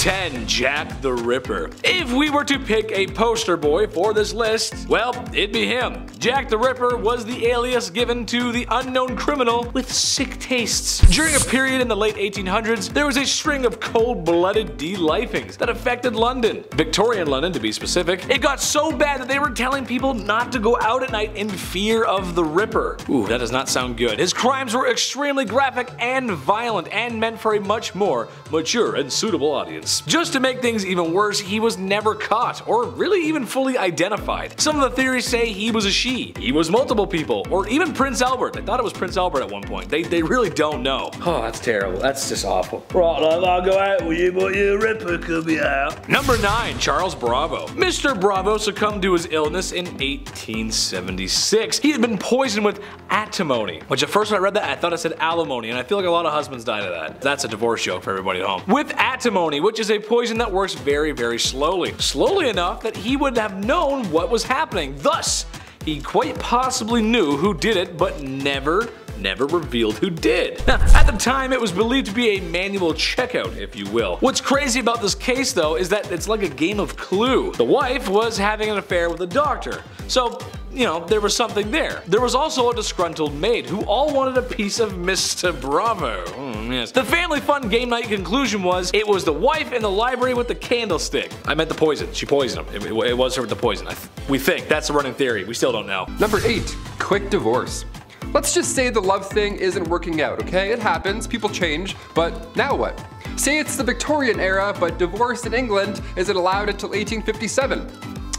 10, Jack the Ripper. If we were to pick a poster boy for this list, well, it'd be him. Jack the Ripper was the alias given to the unknown criminal with sick tastes. During a period in the late 1800s, there was a string of cold-blooded de-lifings that affected London, Victorian London to be specific. It got so bad that they were telling people not to go out at night in fear of the Ripper. Ooh, that does not sound good. His crimes were extremely graphic and violent and meant for a much more mature and suitable audience. Just to make things even worse, he was never caught or really even fully identified. Some of the theories say he was a she, he was multiple people, or even Prince Albert. They thought it was Prince Albert at one point. They really don't know. Oh, that's terrible. That's just awful. Right, I'll go out with you, but your Ripper could be out. Number 9, Charles Bravo. Mr. Bravo succumbed to his illness in 1876. He had been poisoned with antimony, which at first when I read that I thought it said alimony, and I feel like a lot of husbands died of that. That's a divorce joke for everybody at home. With antimony, which is a poison that works very, very slowly. Slowly enough that he would have known what was happening. Thus, he quite possibly knew who did it, but never revealed who did. Now, at the time, it was believed to be a manual checkout, if you will. What's crazy about this case, though, is that it's like a game of Clue. The wife was having an affair with a doctor, so you know, there was something there. There was also a disgruntled maid who all wanted a piece of Mr. Bravo. Yes. The family fun game night conclusion was, it was the wife in the library with the candlestick. I meant the poison. She poisoned him. It was her with the poison. We think. That's the running theory. We still don't know. Number 8, quick divorce. Let's just say the love thing isn't working out, okay? It happens, people change, but now what? Say it's the Victorian era, but divorce in England isn't allowed until 1857,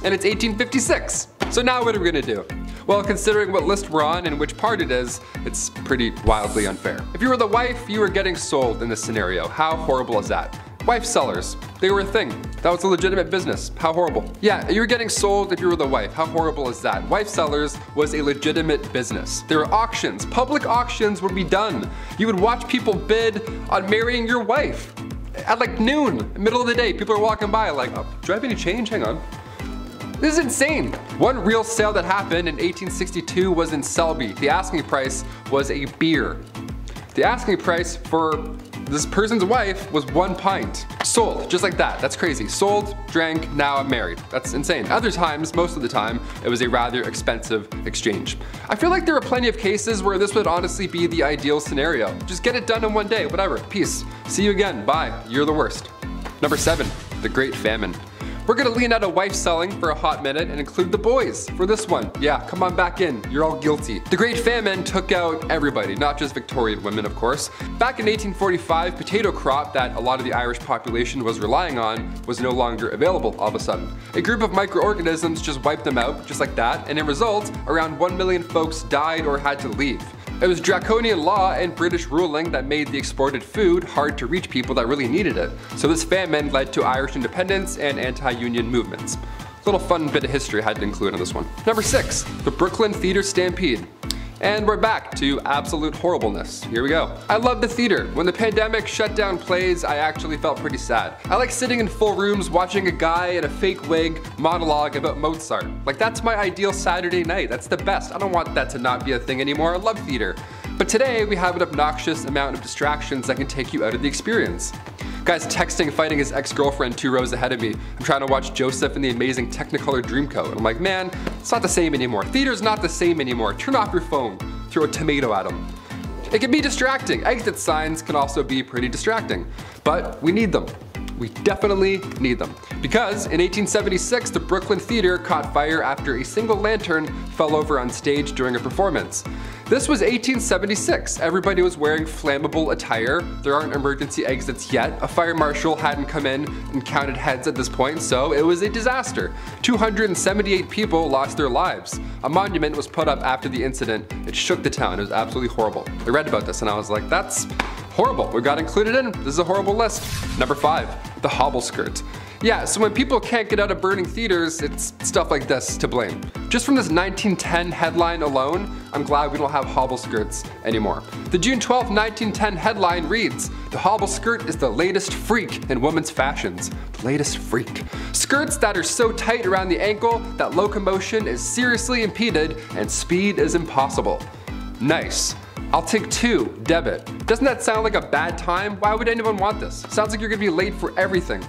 and it's 1856. So now what are we gonna do? Well, considering what list we're on and which part it is, it's pretty wildly unfair. If you were the wife, you were getting sold in this scenario. How horrible is that? Wife sellers, they were a thing. That was a legitimate business. How horrible. Yeah, you were getting sold if you were the wife. How horrible is that? Wife sellers was a legitimate business. There were auctions. Public auctions would be done. You would watch people bid on marrying your wife. At like noon, middle of the day, people are walking by like, oh, do I have any change? Hang on. This is insane. One real sale that happened in 1862 was in Selby. The asking price was a beer. The asking price for this person's wife was 1 pint. Sold, just like that. That's crazy. Sold, drank, now I'm married. That's insane. Other times, most of the time, it was a rather expensive exchange. I feel like there are plenty of cases where this would honestly be the ideal scenario. Just get it done in one day, whatever. Peace. See you again. Bye. You're the worst. Number 7, the Great Famine. We're gonna lean out of wife selling for a hot minute and include the boys for this one. Yeah, come on back in, you're all guilty. The Great Famine took out everybody, not just Victorian women, of course. Back in 1845, potato crop that a lot of the Irish population was relying on was no longer available all of a sudden. A group of microorganisms just wiped them out, just like that, and in result, around 1 million folks died or had to leave. It was draconian law and British ruling that made the exported food hard to reach people that really needed it. So this famine led to Irish independence and anti-union movements. Little fun bit of history I had to include on this one. Number 6, the Brooklyn Theater Stampede. And we're back to absolute horribleness. Here we go. I love the theater. When the pandemic shut down plays, I actually felt pretty sad. I like sitting in full rooms watching a guy in a fake wig monologue about Mozart. Like, that's my ideal Saturday night. That's the best. I don't want that to not be a thing anymore. I love theater. But today, we have an obnoxious amount of distractions that can take you out of the experience. Guy's texting, fighting his ex-girlfriend 2 rows ahead of me. I'm trying to watch Joseph and the Amazing Technicolor Dreamcoat. And I'm like, man, it's not the same anymore. Theater's not the same anymore. Turn off your phone. Throw a tomato at him. It can be distracting. Exit signs can also be pretty distracting. But we need them. We definitely need them. Because in 1876, the Brooklyn Theater caught fire after a single lantern fell over on stage during a performance. This was 1876. Everybody was wearing flammable attire. There aren't emergency exits yet. A fire marshal hadn't come in and counted heads at this point, so it was a disaster. 278 people lost their lives. A monument was put up after the incident. It shook the town. It was absolutely horrible. I read about this and I was like, that's horrible. We got included in. This is a horrible list. Number 5, the hobble skirt. Yeah, so when people can't get out of burning theaters, it's stuff like this to blame. Just from this 1910 headline alone, I'm glad we don't have hobble skirts anymore. The June 12, 1910 headline reads, "The hobble skirt is the latest freak in women's fashions." The latest freak. Skirts that are so tight around the ankle that locomotion is seriously impeded and speed is impossible. Nice. I'll take two, debit. Doesn't that sound like a bad time? Why would anyone want this? Sounds like you're gonna be late for everything.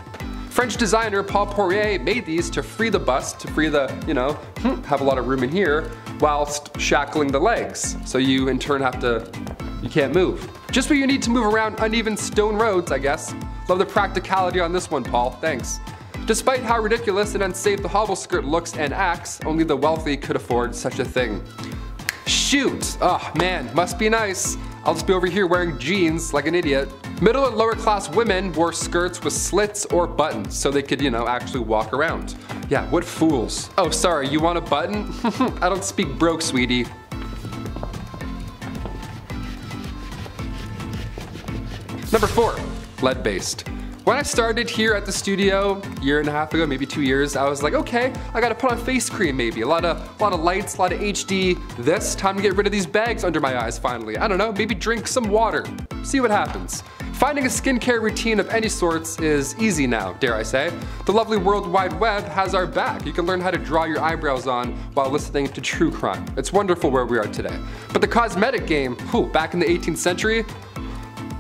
French designer Paul Poirier made these to free the bust, to free the, you know, have a lot of room in here, whilst shackling the legs. So you in turn have to, you can't move. Just what you need to move around uneven stone roads, I guess. Love the practicality on this one, Paul, thanks. Despite how ridiculous and unsafe the hobble skirt looks and acts, only the wealthy could afford such a thing. Shoot, oh man, must be nice. I'll just be over here wearing jeans like an idiot. Middle and lower class women wore skirts with slits or buttons so they could, you know, actually walk around. Yeah, what fools. Oh, sorry, you want a button? I don't speak broke, sweetie. Number four, lead-based. When I started here at the studio a year and a half ago, maybe 2 years, I was like, okay, I gotta put on face cream maybe. A lot of lights, a lot of HD. This time to get rid of these bags under my eyes finally. I don't know, maybe drink some water. See what happens. Finding a skincare routine of any sorts is easy now, dare I say. The lovely World Wide Web has our back. You can learn how to draw your eyebrows on while listening to true crime. It's wonderful where we are today. But the cosmetic game, whew, back in the 18th century,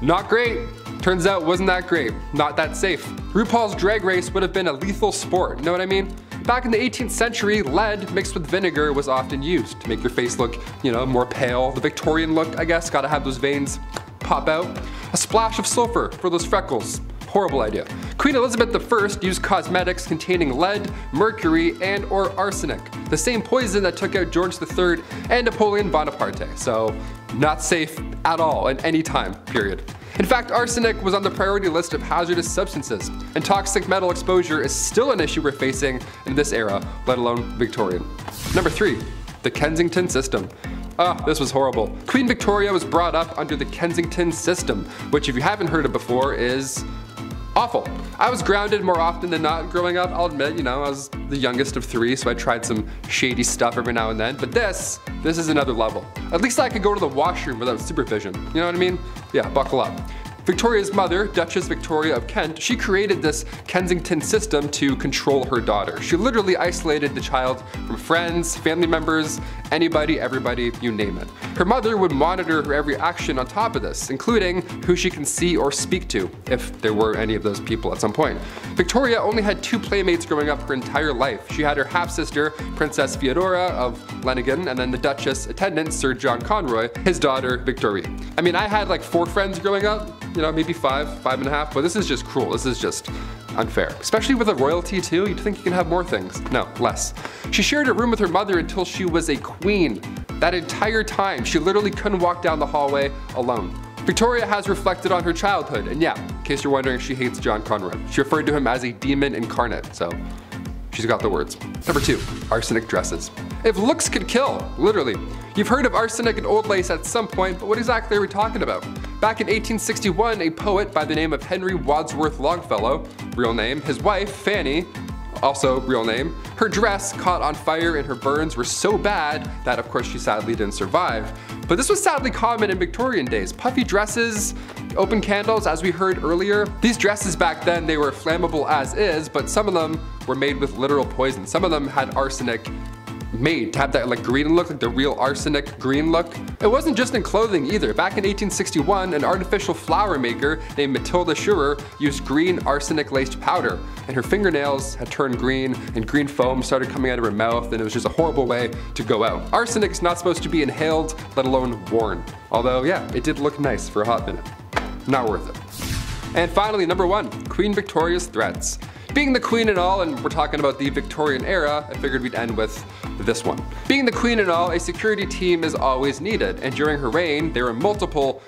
not great. Turns out wasn't that great, not that safe. RuPaul's Drag Race would have been a lethal sport, know what I mean? Back in the 18th century, lead mixed with vinegar was often used to make your face look, you know, more pale. The Victorian look, I guess, gotta have those veins pop out. A splash of sulfur for those freckles, horrible idea. Queen Elizabeth I used cosmetics containing lead, mercury, and or arsenic, the same poison that took out George III and Napoleon Bonaparte, so not safe at all in any time period. In fact, arsenic was on the priority list of hazardous substances, and toxic metal exposure is still an issue we're facing in this era, let alone Victorian. Number three, the Kensington system. Ah, this was horrible. Queen Victoria was brought up under the Kensington system, which if you haven't heard of before is awful. I was grounded more often than not growing up, I'll admit, you know, I was the youngest of three, so I tried some shady stuff every now and then, but this is another level. At least I could go to the washroom without supervision, you know what I mean? Yeah, buckle up. Victoria's mother, Duchess Victoria of Kent, she created this Kensington system to control her daughter. She literally isolated the child from friends, family members, anybody, everybody, you name it. Her mother would monitor her every action on top of this, including who she can see or speak to, if there were any of those people at some point. Victoria only had two playmates growing up her entire life. She had her half-sister, Princess Feodora of Leiningen, and then the Duchess attendant, Sir John Conroy, his daughter, Victoria. I mean, I had like 4 friends growing up, you know, maybe 5, 5 and a half, but this is just cruel. This is just unfair. Especially with a royalty too, you'd think you can have more things. No, less. She shared a room with her mother until she was a queen. That entire time, she literally couldn't walk down the hallway alone. Victoria has reflected on her childhood, and yeah, in case you're wondering, she hates John Conroy. She referred to him as a demon incarnate, so she's got the words. Number two, arsenic dresses. If looks could kill, literally. You've heard of arsenic and old lace at some point, but what exactly are we talking about? Back in 1861, a poet by the name of Henry Wadsworth Longfellow, real name, his wife, Fanny, also real name, her dress caught on fire and her burns were so bad that of course she sadly didn't survive. But this was sadly common in Victorian days. Puffy dresses, open candles, as we heard earlier. These dresses back then, they were flammable as is, but some of them were made with literal poison. Some of them had arsenic made to have that like green look, like the real arsenic green look. It wasn't just in clothing either. Back in 1861, an artificial flower maker named Matilda Schurer used green arsenic-laced powder, and her fingernails had turned green, and green foam started coming out of her mouth, and it was just a horrible way to go out. Arsenic's not supposed to be inhaled, let alone worn. Although, yeah, it did look nice for a hot minute. Not worth it. And finally, number one, Queen Victoria's threats. Being the queen and all, and we're talking about the Victorian era, I figured we'd end with this one. Being the queen and all, a security team is always needed, and during her reign, there were multiple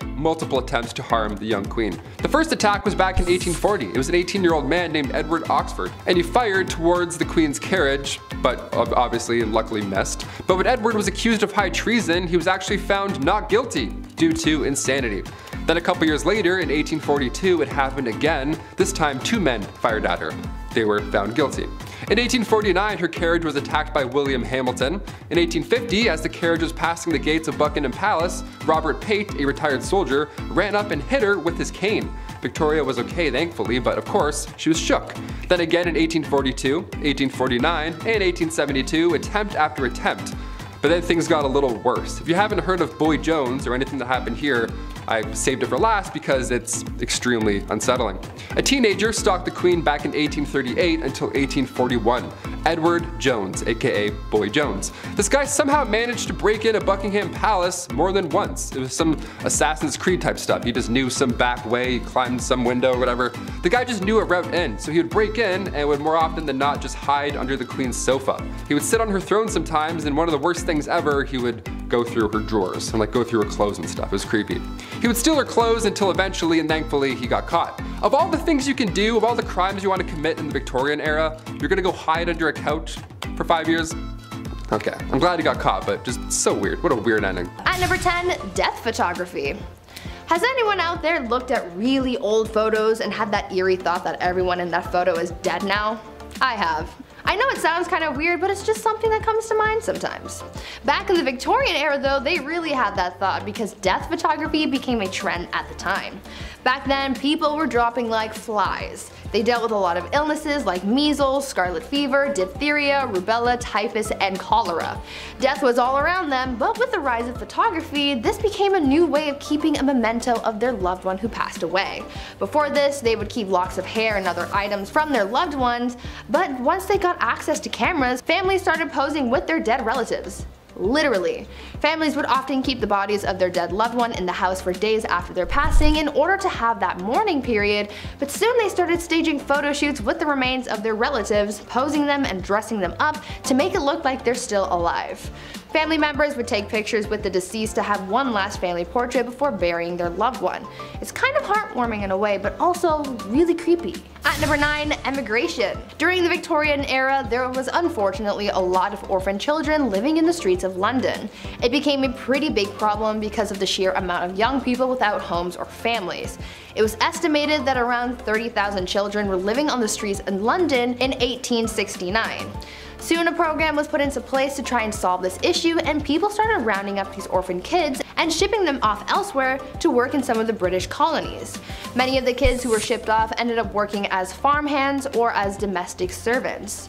attempts to harm the young queen. The first attack was back in 1840. It was an 18-year-old man named Edward Oxford, and he fired towards the queen's carriage, but obviously and luckily missed. But when Edward was accused of high treason, he was actually found not guilty due to insanity. Then a couple years later, in 1842, it happened again. This time, 2 men fired at her. They were found guilty. In 1849, her carriage was attacked by William Hamilton. In 1850, as the carriage was passing the gates of Buckingham Palace, Robert Pate, a retired soldier, ran up and hit her with his cane. Victoria was okay, thankfully, but of course, she was shook. Then again in 1842, 1849, and 1872, attempt after attempt. But then things got a little worse. If you haven't heard of Boy Jones or anything that happened here, I saved it for last because it's extremely unsettling. A teenager stalked the Queen back in 1838 until 1841. Edward Jones, aka Boy Jones. This guy somehow managed to break into Buckingham Palace more than once. It was some Assassin's Creed type stuff. He just knew some back way, climbed some window or whatever. The guy just knew a route in, so he would break in and would more often than not just hide under the Queen's sofa. He would sit on her throne sometimes, and one of the worst things ever, he would go through her drawers and like go through her clothes and stuff. It was creepy. He would steal her clothes until eventually, and thankfully, he got caught. Of all the things you can do, of all the crimes you want to commit in the Victorian era, you're gonna go hide under a couch for 5 years? Okay, I'm glad he got caught, but just so weird. What a weird ending. At number 10, death photography. Has anyone out there looked at really old photos and had that eerie thought that everyone in that photo is dead now? I have. I know it sounds kind of weird, but it's just something that comes to mind sometimes. Back in the Victorian era though, they really had that thought because death photography became a trend at the time. Back then, people were dropping like flies. They dealt with a lot of illnesses like measles, scarlet fever, diphtheria, rubella, typhus, and cholera. Death was all around them, but with the rise of photography, this became a new way of keeping a memento of their loved one who passed away. Before this, they would keep locks of hair and other items from their loved ones, but once they got access to cameras, families started posing with their dead relatives. Literally. Families would often keep the bodies of their dead loved one in the house for days after their passing in order to have that mourning period, but soon they started staging photo shoots with the remains of their relatives, posing them and dressing them up to make it look like they're still alive. Family members would take pictures with the deceased to have one last family portrait before burying their loved one. It's kind of heartwarming in a way, but also really creepy. At number 9, emigration. During the Victorian era, there was unfortunately a lot of orphan children living in the streets of London. It became a pretty big problem because of the sheer amount of young people without homes or families. It was estimated that around 30,000 children were living on the streets in London in 1869. Soon a program was put into place to try and solve this issue, and people started rounding up these orphan kids and shipping them off elsewhere to work in some of the British colonies. Many of the kids who were shipped off ended up working as farmhands or as domestic servants.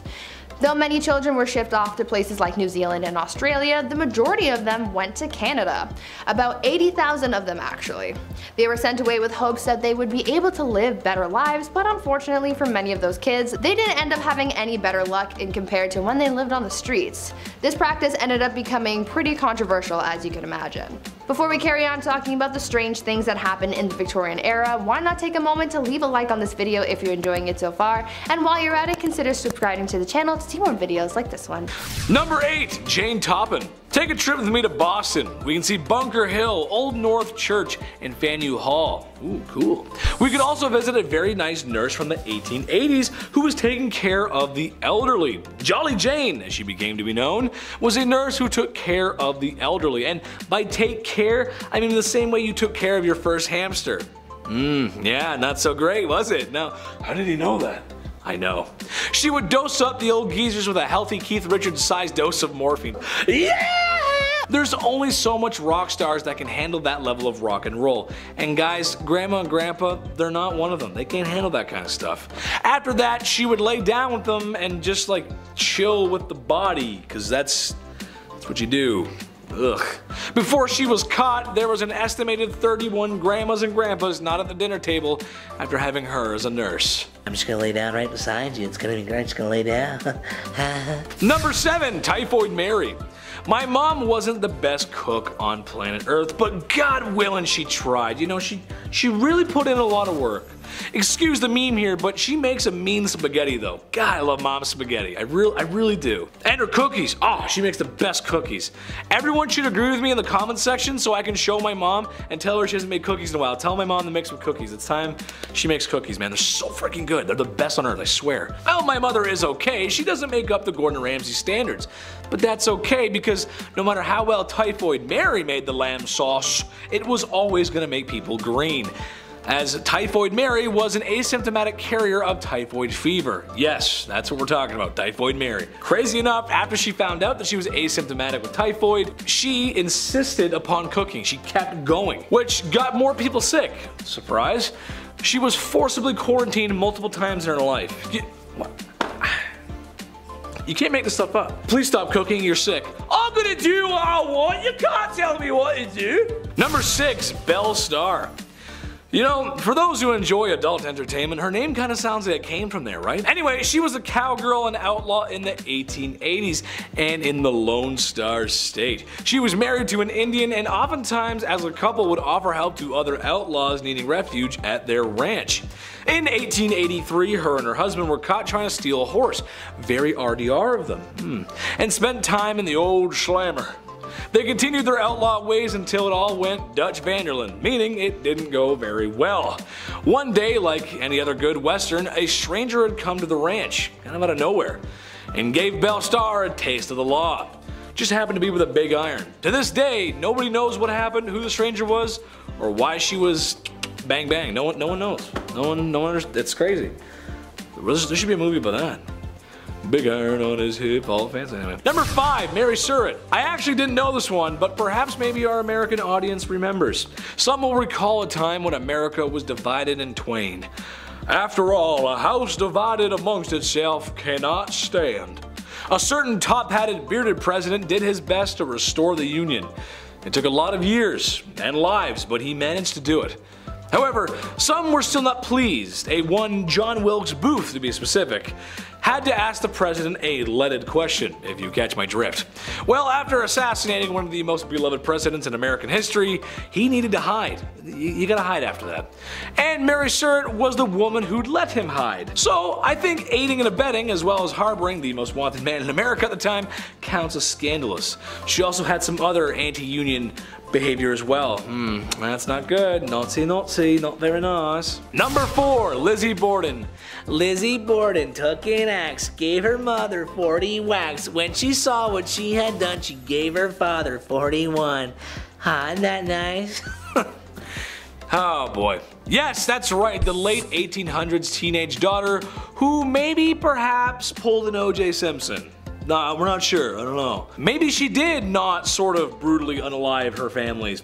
Though many children were shipped off to places like New Zealand and Australia, the majority of them went to Canada. About 80,000 of them actually. They were sent away with hopes that they would be able to live better lives, but unfortunately for many of those kids, they didn't end up having any better luck in compared to when they lived on the streets. This practice ended up becoming pretty controversial, as you can imagine. Before we carry on talking about the strange things that happened in the Victorian era, why not take a moment to leave a like on this video if you're enjoying it so far, and while you're at it, consider subscribing to the channel to see more videos like this one. Number 8, Jane Toppin. Take a trip with me to Boston. We can see Bunker Hill, Old North Church, and Faneuil Hall. Ooh, cool. We could also visit a very nice nurse from the 1880s who was taking care of the elderly. Jolly Jane, as she became to be known, was a nurse who took care of the elderly. And by take care, I mean the same way you took care of your first hamster. Yeah, not so great, was it? Now, how did he know that? I know. She would dose up the old geezers with a healthy Keith Richards sized dose of morphine. Yeah! There's only so much rock stars that can handle that level of rock and roll. And guys, grandma and grandpa, they're not one of them. They can't handle that kind of stuff. After that, she would lay down with them and just like chill with the body, because that's what you do. Ugh. Before she was caught, there was an estimated 31 grandmas and grandpas not at the dinner table after having her as a nurse. I'm just gonna lay down right beside you. It's gonna be great. I'm just gonna lay down. Number 7, Typhoid Mary. My mom wasn't the best cook on planet Earth, but God willing she tried. You know, she really put in a lot of work. Excuse the meme here, but she makes a mean spaghetti though. God, I love mom's spaghetti. I really do. And her cookies. Oh, she makes the best cookies. Everyone should agree with me in the comments section so I can show my mom and tell her she hasn't made cookies in a while. Tell my mom to make some cookies. It's time she makes cookies, man. They're so freaking good. They're the best on earth, I swear. Oh, my mother is okay. She doesn't make up the Gordon Ramsay standards, but that's okay because no matter how well Typhoid Mary made the lamb sauce, it was always gonna make people green. As Typhoid Mary was an asymptomatic carrier of typhoid fever. Yes, that's what we're talking about, Typhoid Mary. Crazy enough, after she found out that she was asymptomatic with typhoid, she insisted upon cooking. She kept going, which got more people sick. Surprise. She was forcibly quarantined multiple times in her life. What? You can't make this stuff up. Please stop cooking, you're sick. I'm gonna do what I want, you can't tell me what to do. Number 6, Belle Starr. You know, for those who enjoy adult entertainment, her name kind of sounds like it came from there, right? Anyway, she was a cowgirl and outlaw in the 1880s and in the Lone Star State. She was married to an Indian and oftentimes as a couple would offer help to other outlaws needing refuge at their ranch. In 1883, her and her husband were caught trying to steal a horse, very RDR of them, and spent time in the old slammer. They continued their outlaw ways until it all went Dutch Vanderland, meaning it didn't go very well. One day, like any other good Western, a stranger had come to the ranch, kind of out of nowhere, and gave Belle Starr a taste of the law. Just happened to be with a big iron. To this day, nobody knows what happened, who the stranger was, or why she was bang bang. No one knows. No one. It's crazy. There should be a movie about that. Big iron on his hip, all fancy anyway. Number 5, Mary Surratt. I actually didn't know this one, but perhaps maybe our American audience remembers. Some will recall a time when America was divided in twain. After all, a house divided amongst itself cannot stand. A certain top-hatted, bearded president did his best to restore the Union. It took a lot of years and lives, but he managed to do it. However, some were still not pleased. A one John Wilkes Booth, to be specific, had to ask the president a leaded question, if you catch my drift. Well, after assassinating one of the most beloved presidents in American history, he needed to hide. You gotta hide after that. And Mary Surratt was the woman who'd let him hide. So I think aiding and abetting, as well as harboring the most wanted man in America at the time, counts as scandalous. She also had some other anti-union behavior as well. That's not good. Nazi, Nazi, not very nice. Number 4, Lizzie Borden. Lizzie Borden took an axe, gave her mother 40 whacks. When she saw what she had done, she gave her father 41. Huh, isn't that nice? Oh boy. Yes, that's right, the late 1800s teenage daughter who maybe perhaps pulled an O.J. Simpson. Nah, we're not sure, I don't know. Maybe she did not sort of brutally unalive her families.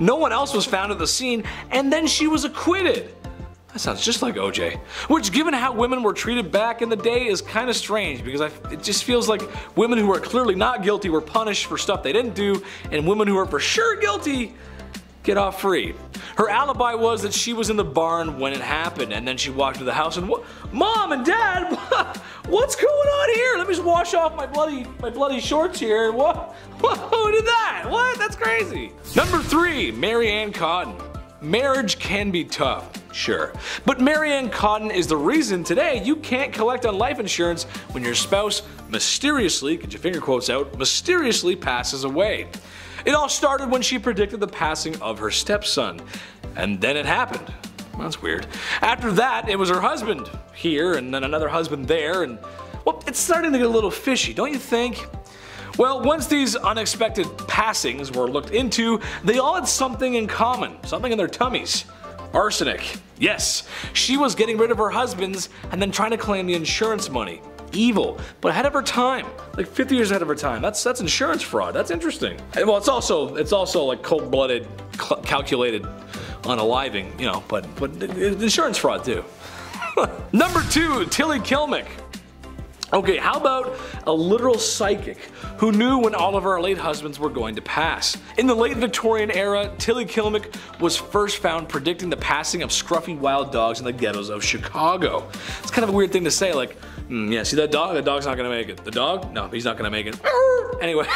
No one else was found at the scene, and then she was acquitted. That sounds just like OJ. Which, given how women were treated back in the day, is kind of strange, because it just feels like women who are clearly not guilty were punished for stuff they didn't do, and women who are for sure guilty get off free. Her alibi was that she was in the barn when it happened, and then she walked to the house and Mom and Dad, what's going on here? Let me just wash off my bloody shorts here. What? Who did that? What? That's crazy. Number 3, Mary Ann Cotton. Marriage can be tough, sure, but Mary Ann Cotton is the reason today you can't collect on life insurance when your spouse mysteriously, get your finger quotes out, mysteriously passes away. It all started when she predicted the passing of her stepson, and then it happened. That's weird. After that, it was her husband here, and then another husband there, and well, it's starting to get a little fishy, don't you think? Well, once these unexpected passings were looked into, they all had something in common, something in their tummies. Arsenic. Yes, she was getting rid of her husband's and then trying to claim the insurance money. Evil, but ahead of her time, like 50 years ahead of her time. That's insurance fraud. That's interesting. And well, it's also like cold-blooded, calculated, unaliving, you know. But insurance fraud too. Number 2, Tilly Kilmick. Okay, how about a literal psychic who knew when all of our late husbands were going to pass? In the late Victorian era, Tilly Kilmick was first found predicting the passing of scruffy wild dogs in the ghettos of Chicago. It's kind of a weird thing to say, like, yeah, see that dog? That dog's not gonna make it. The dog? No, he's not gonna make it. Anyway,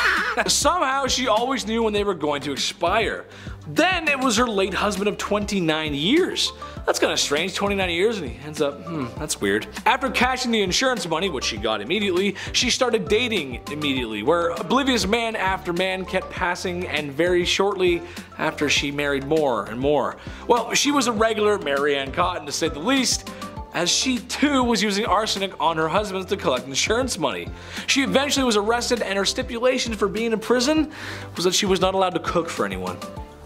somehow she always knew when they were going to expire. Then it was her late husband of 29 years. That's kind of strange, 29 years and he ends up, that's weird. After cashing the insurance money, which she got immediately, she started dating immediately, where oblivious man after man kept passing, and very shortly after she married more and more. Well, she was a regular Mary Ann Cotton to say the least, as she too was using arsenic on her husband to collect insurance money. She eventually was arrested, and her stipulation for being in prison was that she was not allowed to cook for anyone.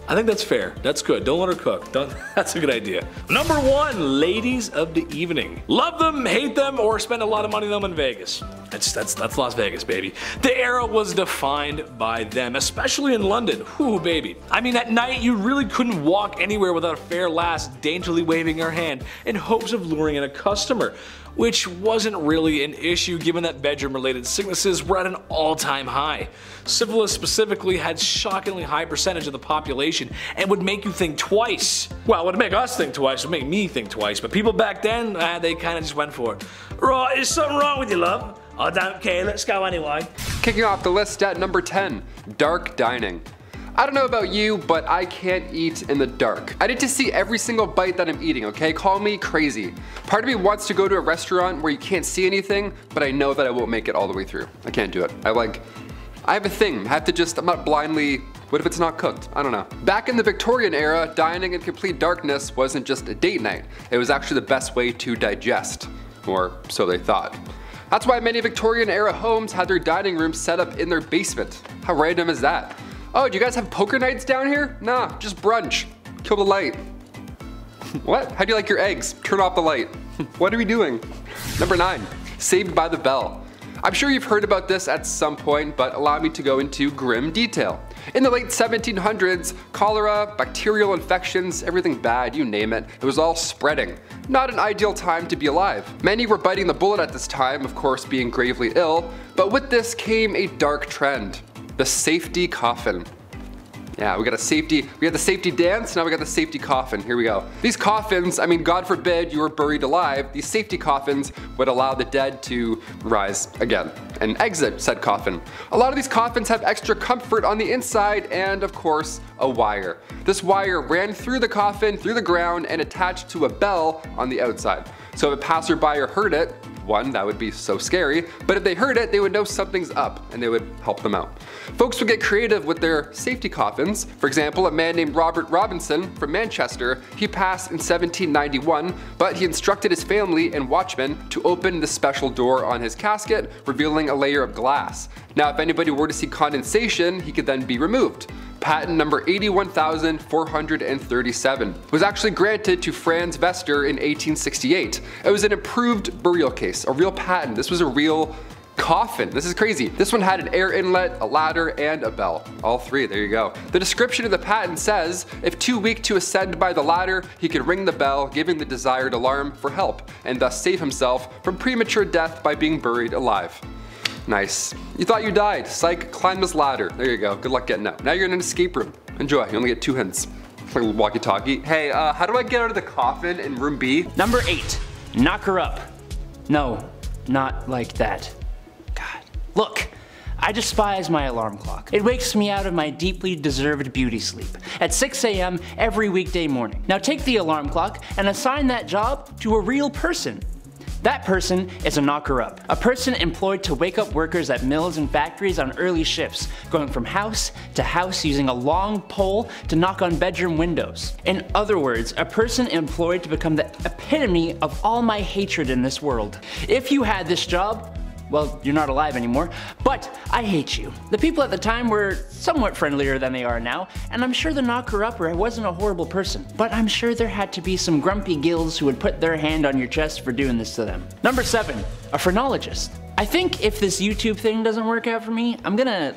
I think that's fair. That's good. Don't let her cook. That's a good idea. Number one, ladies of the evening. Love them, hate them, or spend a lot of money on them in Vegas. That's Las Vegas, baby. The era was defined by them, especially in London. Whoo, baby. I mean, at night you really couldn't walk anywhere without a fair lass daintily waving her hand in hopes of luring in a customer, which wasn't really an issue given that bedroom-related sicknesses were at an all-time high. Syphilis specifically had shockingly high percentage of the population and would make you think twice. Well, it would make us think twice, it would make me think twice, but people back then, they kinda just went for it. Right, is something wrong with you, love? I don't care, let's go anyway. Kicking off the list at number 10, dark dining. I don't know about you, but I can't eat in the dark. I need to see every single bite that I'm eating, okay? Call me crazy. Part of me wants to go to a restaurant where you can't see anything, but I know that I won't make it all the way through. I can't do it. I have a thing. I have to just, I'm not blindly, what if it's not cooked? I don't know. Back in the Victorian era, dining in complete darkness wasn't just a date night. It was actually the best way to digest, or so they thought. That's why many Victorian era homes had their dining rooms set up in their basement. How random is that? Oh, do you guys have poker nights down here? Nah, just brunch. Kill the light. What? How do you like your eggs? Turn off the light. What are we doing? Number 9, Saved by the Bell. I'm sure you've heard about this at some point, but allow me to go into grim detail. In the late 1700s, cholera, bacterial infections, everything bad, you name it, it was all spreading. Not an ideal time to be alive. Many were biting the bullet at this time, of course being gravely ill, but with this came a dark trend. The safety coffin. Yeah, we got the safety dance, now we got the safety coffin, here we go. These coffins, I mean, God forbid you were buried alive, these safety coffins would allow the dead to rise again and exit said coffin. A lot of these coffins have extra comfort on the inside and, of course, a wire. This wire ran through the coffin, through the ground, and attached to a bell on the outside. So if a passerby heard it, one, that would be so scary, but if they heard it, they would know something's up and they would help them out. Folks would get creative with their safety coffins. For example, a man named Robert Robinson from Manchester, he passed in 1791, but he instructed his family and watchmen to open the special door on his casket, revealing a layer of glass. Now, if anybody were to see condensation, he could then be removed. Patent number 81,437 was actually granted to Franz Vester in 1868. It was an improved burial case, a real patent. This was a real coffin. This is crazy. This one had an air inlet, a ladder, and a bell. All three, there you go. The description of the patent says, if too weak to ascend by the ladder, he could ring the bell, giving the desired alarm for help, and thus save himself from premature death by being buried alive. Nice. You thought you died. Psych, climb this ladder. There you go. Good luck getting out. Now you're in an escape room. Enjoy. You only get two hints. It's like a walkie-talkie. Hey, how do I get out of the coffin in room B? Number 8. Knock her up. No, not like that. God. Look. I despise my alarm clock. It wakes me out of my deeply deserved beauty sleep at 6 a.m. every weekday morning. Now take the alarm clock and assign that job to a real person. That person is a knocker-up, a person employed to wake up workers at mills and factories on early shifts, going from house to house using a long pole to knock on bedroom windows. In other words, a person employed to become the epitome of all my hatred in this world. If you had this job, well, you're not alive anymore, but I hate you. The people at the time were somewhat friendlier than they are now, and I'm sure the knocker-upper wasn't a horrible person, but I'm sure there had to be some grumpy gills who would put their hand on your chest for doing this to them. Number 7, a phrenologist. I think if this YouTube thing doesn't work out for me, I'm gonna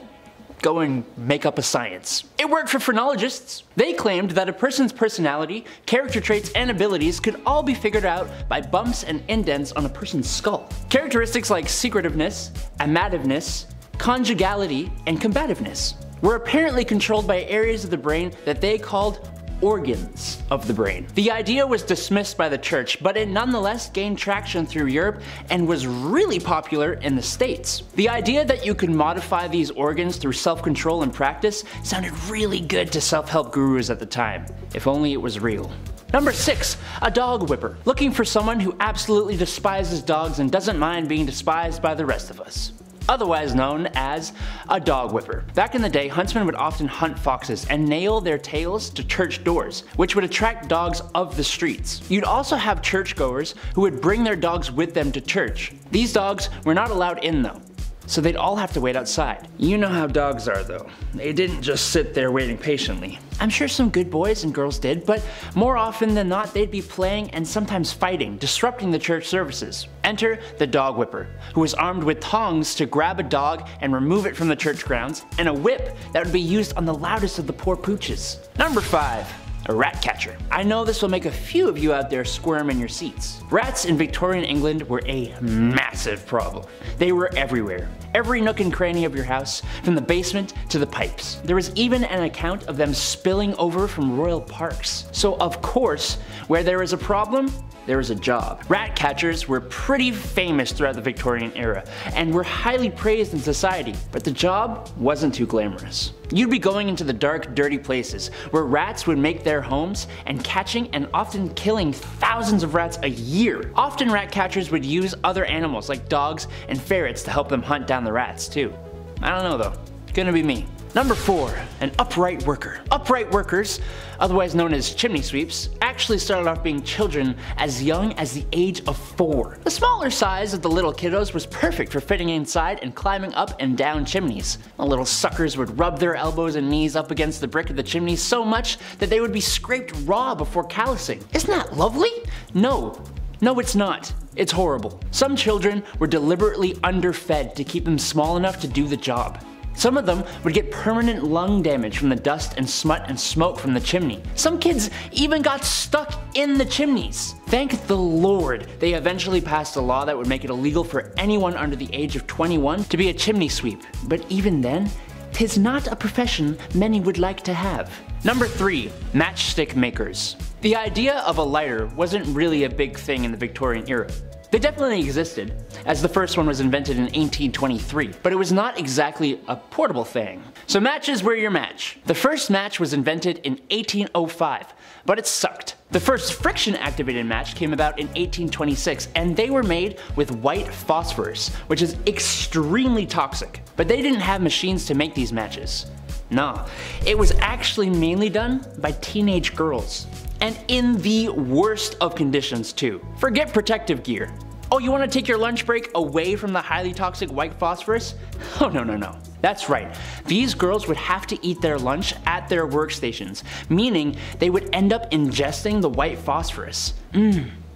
go and make up a science. It worked for phrenologists. They claimed that a person's personality, character traits, and abilities could all be figured out by bumps and indents on a person's skull. Characteristics like secretiveness, amativeness, conjugality, and combativeness were apparently controlled by areas of the brain that they called organs of the brain. The idea was dismissed by the church, but it nonetheless gained traction through Europe and was really popular in the States. The idea that you could modify these organs through self-control and practice sounded really good to self-help gurus at the time, if only it was real. Number 6, a dog whipper. Looking for someone who absolutely despises dogs and doesn't mind being despised by the rest of us. Otherwise known as a dog whipper. Back in the day, huntsmen would often hunt foxes and nail their tails to church doors, which would attract dogs of the streets. You'd also have churchgoers who would bring their dogs with them to church. These dogs were not allowed in though, so they'd all have to wait outside. You know how dogs are though. They didn't just sit there waiting patiently. I'm sure some good boys and girls did, but more often than not they'd be playing and sometimes fighting, disrupting the church services. Enter the dog whipper, who was armed with tongs to grab a dog and remove it from the church grounds, and a whip that would be used on the loudest of the poor pooches. Number 5. A rat catcher. I know this will make a few of you out there squirm in your seats. Rats in Victorian England were a massive problem. They were everywhere. Every nook and cranny of your house, from the basement to the pipes. There was even an account of them spilling over from royal parks. So of course, where there is a problem, there is a job. Rat catchers were pretty famous throughout the Victorian era and were highly praised in society, but the job wasn't too glamorous. You'd be going into the dark, dirty places where rats would make their homes and catching and often killing thousands of rats a year. Often rat catchers would use other animals like dogs and ferrets to help them hunt down the rats too. I don't know though, gonna be me. Number 4, an upright worker. Upright workers, otherwise known as chimney sweeps, actually started off being children as young as the age of 4. The smaller size of the little kiddos was perfect for fitting inside and climbing up and down chimneys. The little suckers would rub their elbows and knees up against the brick of the chimney so much that they would be scraped raw before callousing. Isn't that lovely? No, it's not. It's horrible. Some children were deliberately underfed to keep them small enough to do the job. Some of them would get permanent lung damage from the dust and smut and smoke from the chimney. Some kids even got stuck in the chimneys. Thank the Lord they eventually passed a law that would make it illegal for anyone under the age of 21 to be a chimney sweep. But even then, 'tis not a profession many would like to have. Number 3, matchstick makers. The idea of a lighter wasn't really a big thing in the Victorian era. They definitely existed, as the first one was invented in 1823, but it was not exactly a portable thing. So matches were your match. The first match was invented in 1805, but it sucked. The first friction-activated match came about in 1826, and they were made with white phosphorus, which is extremely toxic. But they didn't have machines to make these matches. Nah, it was actually mainly done by teenage girls. And in the worst of conditions too. Forget protective gear. Oh, you want to take your lunch break away from the highly toxic white phosphorus? Oh, no. That's right. These girls would have to eat their lunch at their workstations, meaning they would end up ingesting the white phosphorus.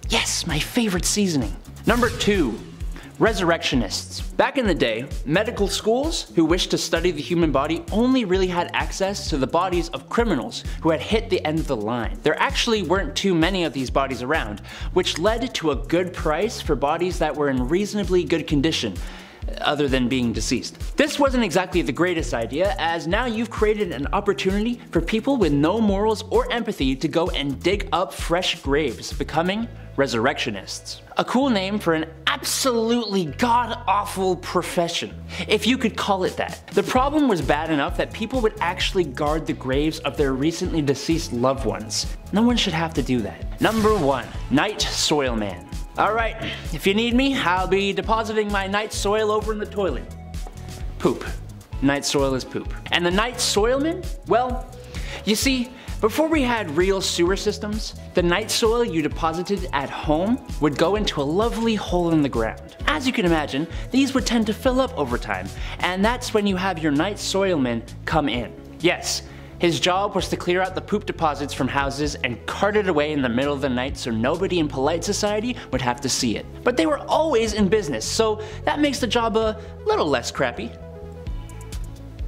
Yes, my favorite seasoning. Number 2. Resurrectionists. Back in the day, medical schools who wished to study the human body only really had access to the bodies of criminals who had hit the end of the line. There actually weren't too many of these bodies around, which led to a good price for bodies that were in reasonably good condition, other than being deceased. This wasn't exactly the greatest idea, as now you've created an opportunity for people with no morals or empathy to go and dig up fresh graves, becoming resurrectionists. A cool name for an absolutely god-awful profession, if you could call it that. The problem was bad enough that people would actually guard the graves of their recently deceased loved ones. No one should have to do that. Number 1, night soil man. Alright, if you need me, I'll be depositing my night soil over in the toilet. Poop. Night soil is poop. And the night soilman? Well, you see, before we had real sewer systems, the night soil you deposited at home would go into a lovely hole in the ground. As you can imagine, these would tend to fill up over time, and that's when you have your night soilman come in. Yes. His job was to clear out the poop deposits from houses and cart it away in the middle of the night so nobody in polite society would have to see it. But they were always in business, so that makes the job a little less crappy.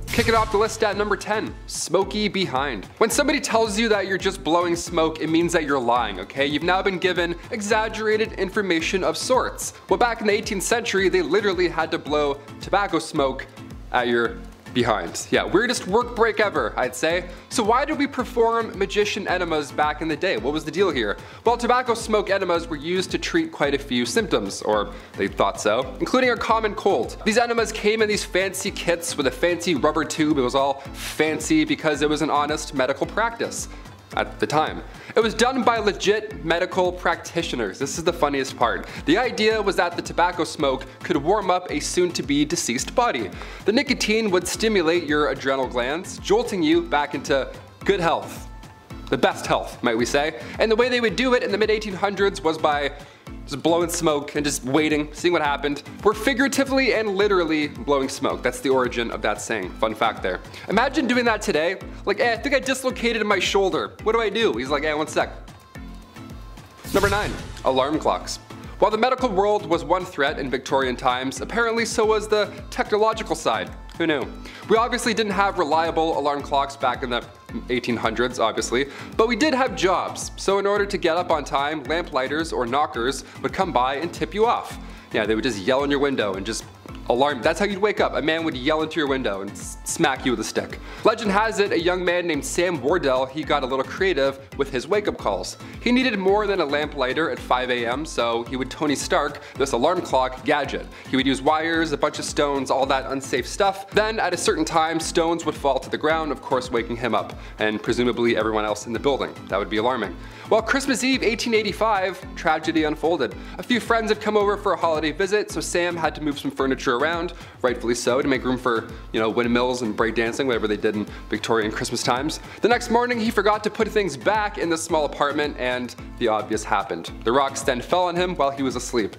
Kicking off the list at number 10, smoky behind. When somebody tells you that you're just blowing smoke, it means that you're lying, okay? You've now been given exaggerated information of sorts. Well, back in the 18th century, they literally had to blow tobacco smoke at your behind. Yeah, weirdest work break ever, I'd say. So why did we perform magician enemas back in the day? What was the deal here? Well, tobacco smoke enemas were used to treat quite a few symptoms, or they thought so, including a common cold. These enemas came in these fancy kits with a fancy rubber tube. It was all fancy because it was an honest medical practice at the time. It was done by legit medical practitioners. This is the funniest part. The idea was that the tobacco smoke could warm up a soon-to-be deceased body. The nicotine would stimulate your adrenal glands, jolting you back into good health. The best health, might we say. And the way they would do it in the mid-1800s was by just blowing smoke and just waiting, seeing what happened. We're figuratively and literally blowing smoke. That's the origin of that saying. Fun fact there. Imagine doing that today. Like, I think I dislocated my shoulder. What do I do? He's like, one sec. Number 9, alarm clocks. While the medical world was one threat in Victorian times, apparently so was the technological side. Who knew? We obviously didn't have reliable alarm clocks back in the 1800s, obviously, but we did have jobs. So in order to get up on time, lamplighters or knockers would come by and tip you off. Yeah, they would just yell in your window and just alarm. That's how you'd wake up. A man would yell into your window and smack you with a stick. Legend has it, a young man named Sam Wardell, he got a little creative with his wake-up calls. He needed more than a lamplighter at 5 a.m., so he would Tony Stark this alarm clock gadget. He would use wires, a bunch of stones, all that unsafe stuff. Then, at a certain time, stones would fall to the ground, of course waking him up, and presumably everyone else in the building. That would be alarming. Well, Christmas Eve 1885, tragedy unfolded. A few friends had come over for a holiday visit, so Sam had to move some furniture around, rightfully so, to make room for, you know, windmills and break dancing, whatever they did in Victorian Christmas times. The next morning, he forgot to put things back in the small apartment, and the obvious happened. The rocks then fell on him while he was asleep.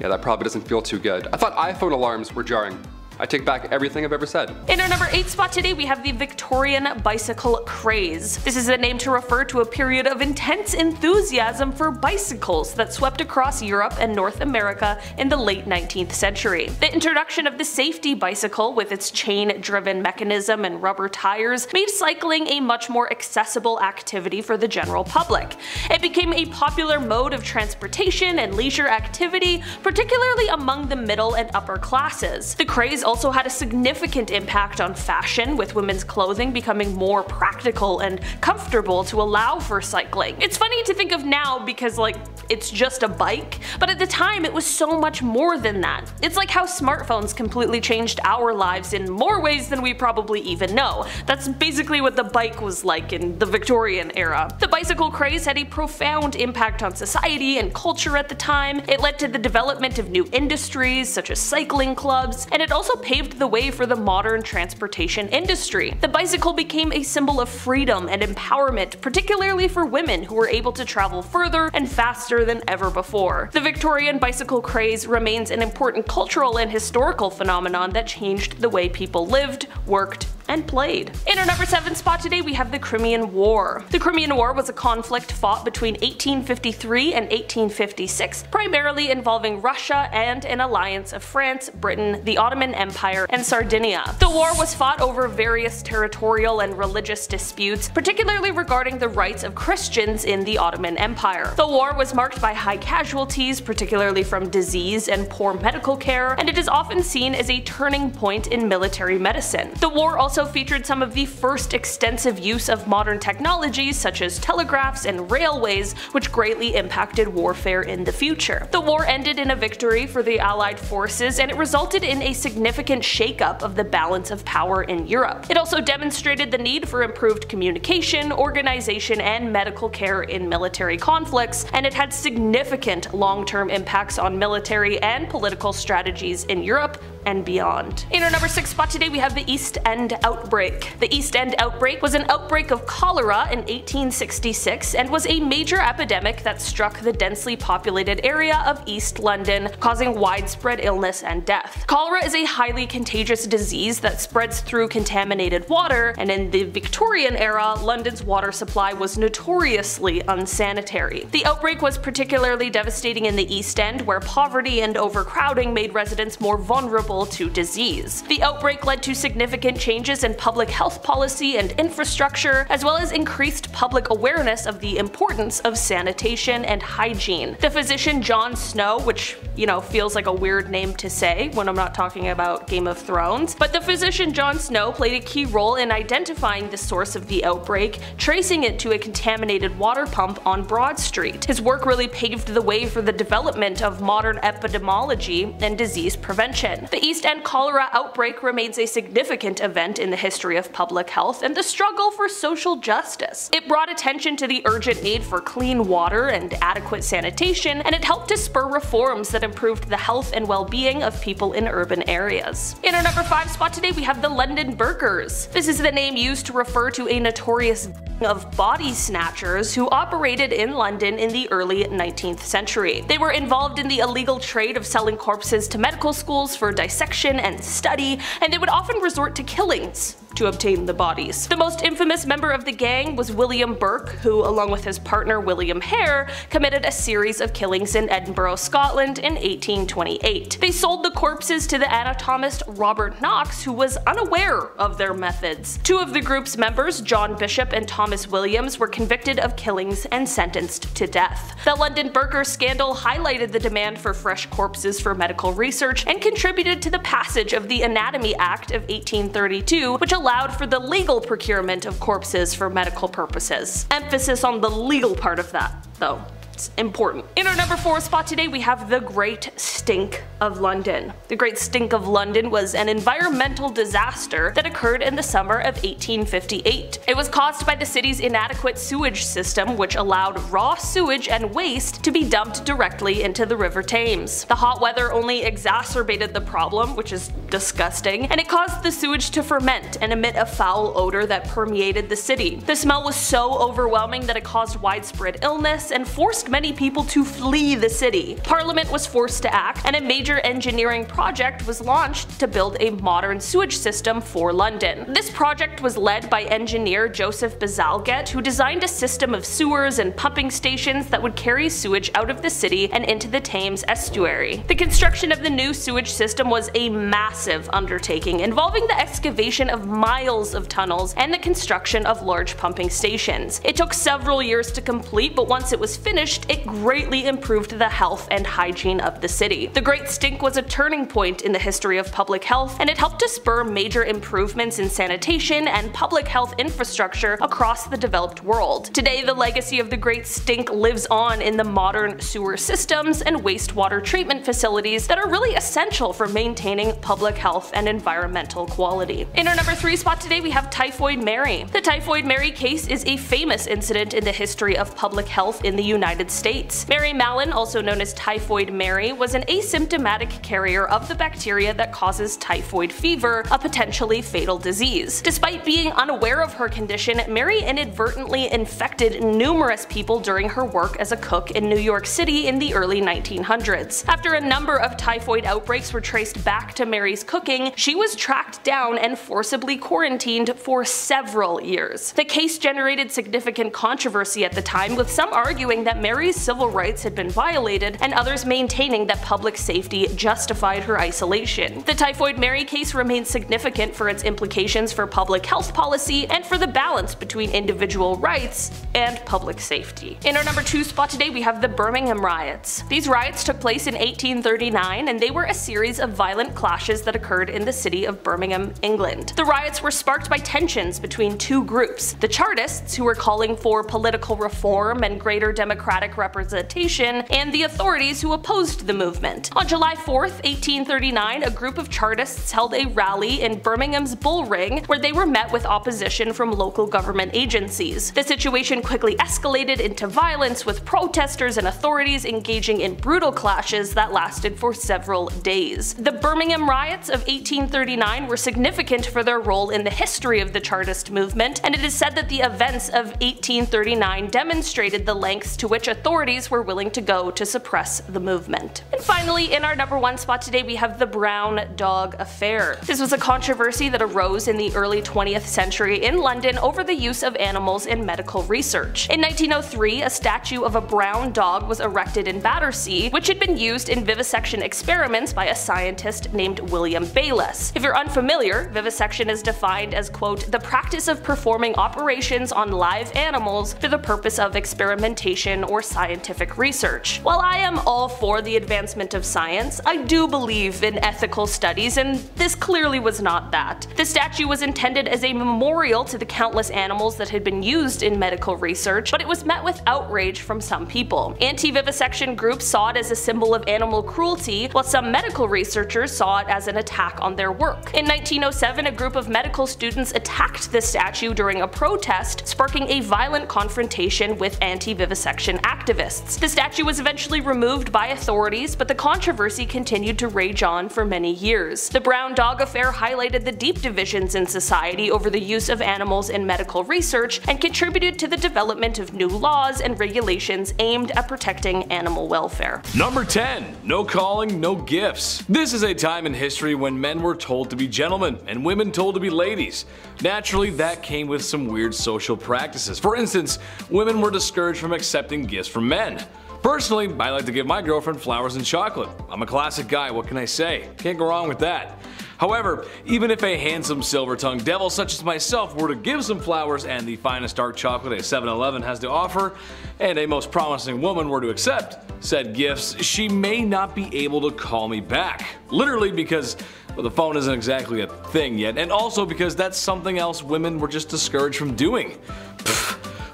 Yeah, that probably doesn't feel too good. I thought iPhone alarms were jarring. I take back everything I've ever said. In our number 8 spot today, we have the Victorian bicycle craze. This is a name to refer to a period of intense enthusiasm for bicycles that swept across Europe and North America in the late 19th century. The introduction of the safety bicycle with its chain-driven mechanism and rubber tires made cycling a much more accessible activity for the general public. It became a popular mode of transportation and leisure activity, particularly among the middle and upper classes. The craze also had a significant impact on fashion, with women's clothing becoming more practical and comfortable to allow for cycling. It's funny to think of now because, like, it's just a bike, but at the time it was so much more than that. It's like how smartphones completely changed our lives in more ways than we probably even know. That's basically what the bike was like in the Victorian era. The bicycle craze had a profound impact on society and culture at the time. It led to the development of new industries such as cycling clubs, and it also paved the way for the modern transportation industry. The bicycle became a symbol of freedom and empowerment, particularly for women who were able to travel further and faster than ever before. The Victorian bicycle craze remains an important cultural and historical phenomenon that changed the way people lived, worked, and played. In our number 7 spot today, we have the Crimean War. The Crimean War was a conflict fought between 1853 and 1856, primarily involving Russia and an alliance of France, Britain, the Ottoman Empire, and Sardinia. The war was fought over various territorial and religious disputes, particularly regarding the rights of Christians in the Ottoman Empire. The war was marked by high casualties, particularly from disease and poor medical care, and it is often seen as a turning point in military medicine. The war also featured some of the first extensive use of modern technologies such as telegraphs and railways, which greatly impacted warfare in the future. The war ended in a victory for the Allied forces, and it resulted in a significant shakeup of the balance of power in Europe. It also demonstrated the need for improved communication, organization, and medical care in military conflicts, and it had significant long-term impacts on military and political strategies in Europe and beyond. In our number 6 spot today, we have the East End Outbreak. The East End Outbreak was an outbreak of cholera in 1866 and was a major epidemic that struck the densely populated area of East London, causing widespread illness and death. Cholera is a highly contagious disease that spreads through contaminated water, and in the Victorian era, London's water supply was notoriously unsanitary. The outbreak was particularly devastating in the East End, where poverty and overcrowding made residents more vulnerable to disease. The outbreak led to significant changes in public health policy and infrastructure, as well as increased public awareness of the importance of sanitation and hygiene. The physician John Snow, which, you know, feels like a weird name to say when I'm not talking about Game of Thrones, but the physician John Snow played a key role in identifying the source of the outbreak, tracing it to a contaminated water pump on Broad Street. His work really paved the way for the development of modern epidemiology and disease prevention. The East End cholera outbreak remains a significant event in the history of public health and the struggle for social justice. It brought attention to the urgent need for clean water and adequate sanitation, and it helped to spur reforms that improved the health and well-being of people in urban areas. In our number 5 spot today, we have the London Burkers. This is the name used to refer to a notorious gang of body snatchers who operated in London in the early 19th century. They were involved in the illegal trade of selling corpses to medical schools for dissection and study, and they would often resort to killings to obtain the bodies. The most infamous member of the gang was William Burke, who, along with his partner William Hare, committed a series of killings in Edinburgh, Scotland in 1828. They sold the corpses to the anatomist Robert Knox, who was unaware of their methods. Two of the group's members, John Bishop and Thomas Williams, were convicted of killings and sentenced to death. The London Burker scandal highlighted the demand for fresh corpses for medical research and contributed to the passage of the Anatomy Act of 1832, which allowed for the legal procurement of corpses for medical purposes. Emphasis on the legal part of that, though. It's important. In our number 4 spot today, we have the Great Stink of London. The Great Stink of London was an environmental disaster that occurred in the summer of 1858. It was caused by the city's inadequate sewage system, which allowed raw sewage and waste to be dumped directly into the River Thames. The hot weather only exacerbated the problem, which is disgusting, and it caused the sewage to ferment and emit a foul odor that permeated the city. The smell was so overwhelming that it caused widespread illness and forced many people to flee the city. Parliament was forced to act, and a major engineering project was launched to build a modern sewage system for London. This project was led by engineer Joseph Bazalgette, who designed a system of sewers and pumping stations that would carry sewage out of the city and into the Thames estuary. The construction of the new sewage system was a massive undertaking, involving the excavation of miles of tunnels and the construction of large pumping stations. It took several years to complete, but once it was finished, it greatly improved the health and hygiene of the city. The Great Stink was a turning point in the history of public health, and it helped to spur major improvements in sanitation and public health infrastructure across the developed world. Today, the legacy of the Great Stink lives on in the modern sewer systems and wastewater treatment facilities that are really essential for maintaining public health and environmental quality. In our number 3 spot today, we have Typhoid Mary. The Typhoid Mary case is a famous incident in the history of public health in the United States. Mary Mallon, also known as Typhoid Mary, was an asymptomatic carrier of the bacteria that causes typhoid fever, a potentially fatal disease. Despite being unaware of her condition, Mary inadvertently infected numerous people during her work as a cook in New York City in the early 1900s. After a number of typhoid outbreaks were traced back to Mary's cooking, she was tracked down and forcibly quarantined for several years. The case generated significant controversy at the time, with some arguing that Mary's civil rights had been violated, and others maintaining that public safety justified her isolation. The Typhoid Mary case remains significant for its implications for public health policy and for the balance between individual rights and public safety. In our number 2 spot today, we have the Birmingham riots. These riots took place in 1839, and they were a series of violent clashes that occurred in the city of Birmingham, England. The riots were sparked by tensions between two groups: the Chartists, who were calling for political reform and greater democratic representation, and the authorities, who opposed the movement. On July 4th, 1839, a group of Chartists held a rally in Birmingham's Bull Ring, where they were met with opposition from local government agencies. The situation quickly escalated into violence, with protesters and authorities engaging in brutal clashes that lasted for several days. The Birmingham riots of 1839 were significant for their role in the history of the Chartist movement, and it is said that the events of 1839 demonstrated the lengths to which authorities were willing to go to suppress the movement. And finally, in our number 1 spot today, we have the Brown Dog Affair. This was a controversy that arose in the early 20th century in London over the use of animals in medical research. In 1903, a statue of a brown dog was erected in Battersea, which had been used in vivisection experiments by a scientist named William Bayliss. If you're unfamiliar, vivisection is defined as, quote, the practice of performing operations on live animals for the purpose of experimentation or more scientific research. While I am all for the advancement of science, I do believe in ethical studies, and this clearly was not that. The statue was intended as a memorial to the countless animals that had been used in medical research, but it was met with outrage from some people. Anti-vivisection groups saw it as a symbol of animal cruelty, while some medical researchers saw it as an attack on their work. In 1907, a group of medical students attacked the statue during a protest, sparking a violent confrontation with anti-vivisection activists. The statue was eventually removed by authorities, but the controversy continued to rage on for many years. The Brown Dog affair highlighted the deep divisions in society over the use of animals in medical research and contributed to the development of new laws and regulations aimed at protecting animal welfare. Number 10. No calling, no gifts. This is a time in history when men were told to be gentlemen and women told to be ladies. Naturally, that came with some weird social practices. For instance, women were discouraged from accepting gifts from men. Personally, I like to give my girlfriend flowers and chocolate. I'm a classic guy, what can I say? Can't go wrong with that. However, even if a handsome silver-tongued devil such as myself were to give some flowers and the finest dark chocolate a 7-Eleven has to offer, and a most promising woman were to accept said gifts, she may not be able to call me back. Literally because, well, the phone isn't exactly a thing yet, and also because that's something else women were just discouraged from doing.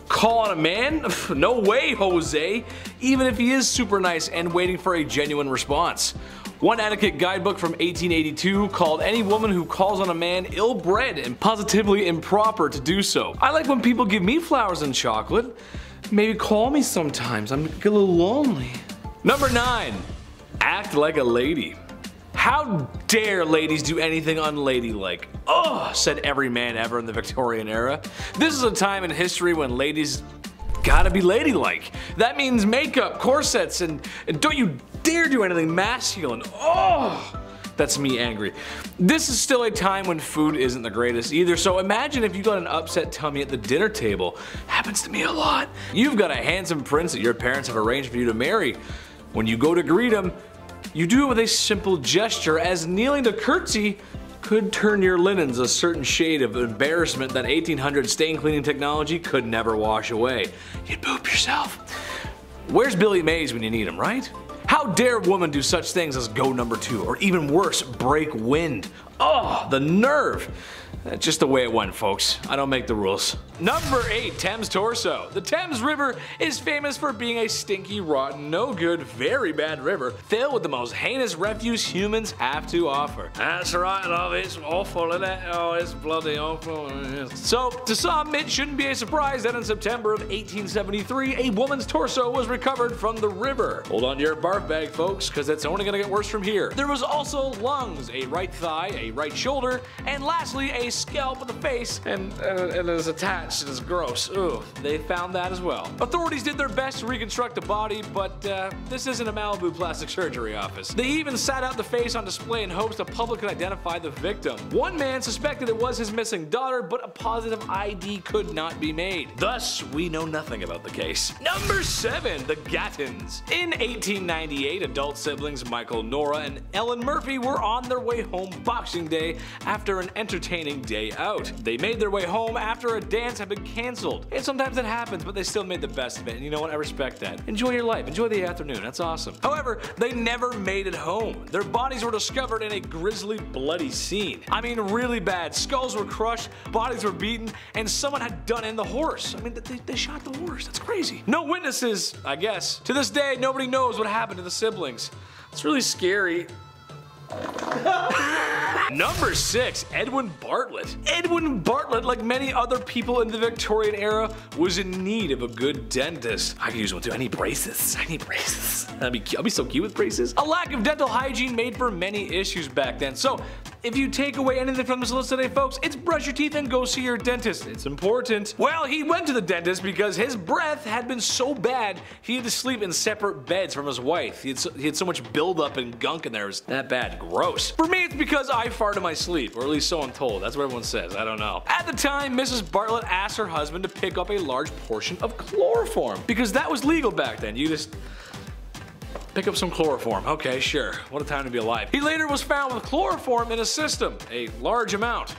Call on a man? No way, Jose! Even if he is super nice and waiting for a genuine response. One etiquette guidebook from 1882 called any woman who calls on a man ill-bred and positively improper to do so. I like when people give me flowers and chocolate. Maybe call me sometimes, I'm a little lonely. Number 9. Act like a lady. How dare ladies do anything unladylike? Ugh, said every man ever in the Victorian era. This is a time in history when ladies gotta be ladylike. That means makeup, corsets, and don't you dare do anything masculine. Oh, that's me angry. This is still a time when food isn't the greatest either, so imagine if you got an upset tummy at the dinner table. Happens to me a lot. You've got a handsome prince that your parents have arranged for you to marry. When you go to greet him, you do it with a simple gesture, as kneeling to curtsy could turn your linens a certain shade of embarrassment that 1800 stain cleaning technology could never wash away. You'd poop yourself. Where's Billy Mays when you need him, right? How dare women do such things as go No. 2, or even worse, break wind. Oh, the nerve. That's just the way it went, folks. I don't make the rules. Number 8. Thames Torso. The Thames River is famous for being a stinky, rotten, no good, very bad river filled with the most heinous refuse humans have to offer. That's right, love, it's awful, isn't it? Oh, it's bloody awful. So, to some, it shouldn't be a surprise that in September of 1873, a woman's torso was recovered from the river. Hold on to your barf bag, folks, because it's only gonna get worse from here. There was also lungs, a right thigh, a right shoulder, and lastly, a scalp of the face, and it is attached. It is gross. Ooh, they found that as well. Authorities did their best to reconstruct the body, but this isn't a Malibu plastic surgery office. They even sat out the face on display in hopes the public could identify the victim. One man suspected it was his missing daughter, but a positive ID could not be made. Thus, we know nothing about the case. Number 7. The Gattons. In 1898, adult siblings Michael, Nora, and Ellen Murphy were on their way home Boxing Day after an entertaining day out. They made their way home after a dance had been cancelled. And sometimes that happens, but they still made the best of it, and you know what, I respect that. Enjoy your life, enjoy the afternoon, that's awesome. However, they never made it home. Their bodies were discovered in a grisly, bloody scene. I mean, really bad. Skulls were crushed, bodies were beaten, and someone had done in the horse. I mean, they shot the horse, that's crazy. No witnesses, I guess. To this day, nobody knows what happened to the siblings. It's really scary. Number 6. Edwin Bartlett. Edwin Bartlett, like many other people in the Victorian era, was in need of a good dentist. I could use one too. I need braces. I need braces. I'll be so cute with braces. A lack of dental hygiene made for many issues back then. So, if you take away anything from this list today, folks, it's brush your teeth and go see your dentist. It's important. Well, he went to the dentist because his breath had been so bad he had to sleep in separate beds from his wife. He had so much buildup and gunk in there. It was that bad. Gross. For me, it's because I fart in my sleep, or at least so I'm told. That's what everyone says. I don't know. At the time, Mrs. Bartlett asked her husband to pick up a large portion of chloroform because that was legal back then. You just pick up some chloroform. Okay, sure. What a time to be alive. He later was found with chloroform in his system, a large amount.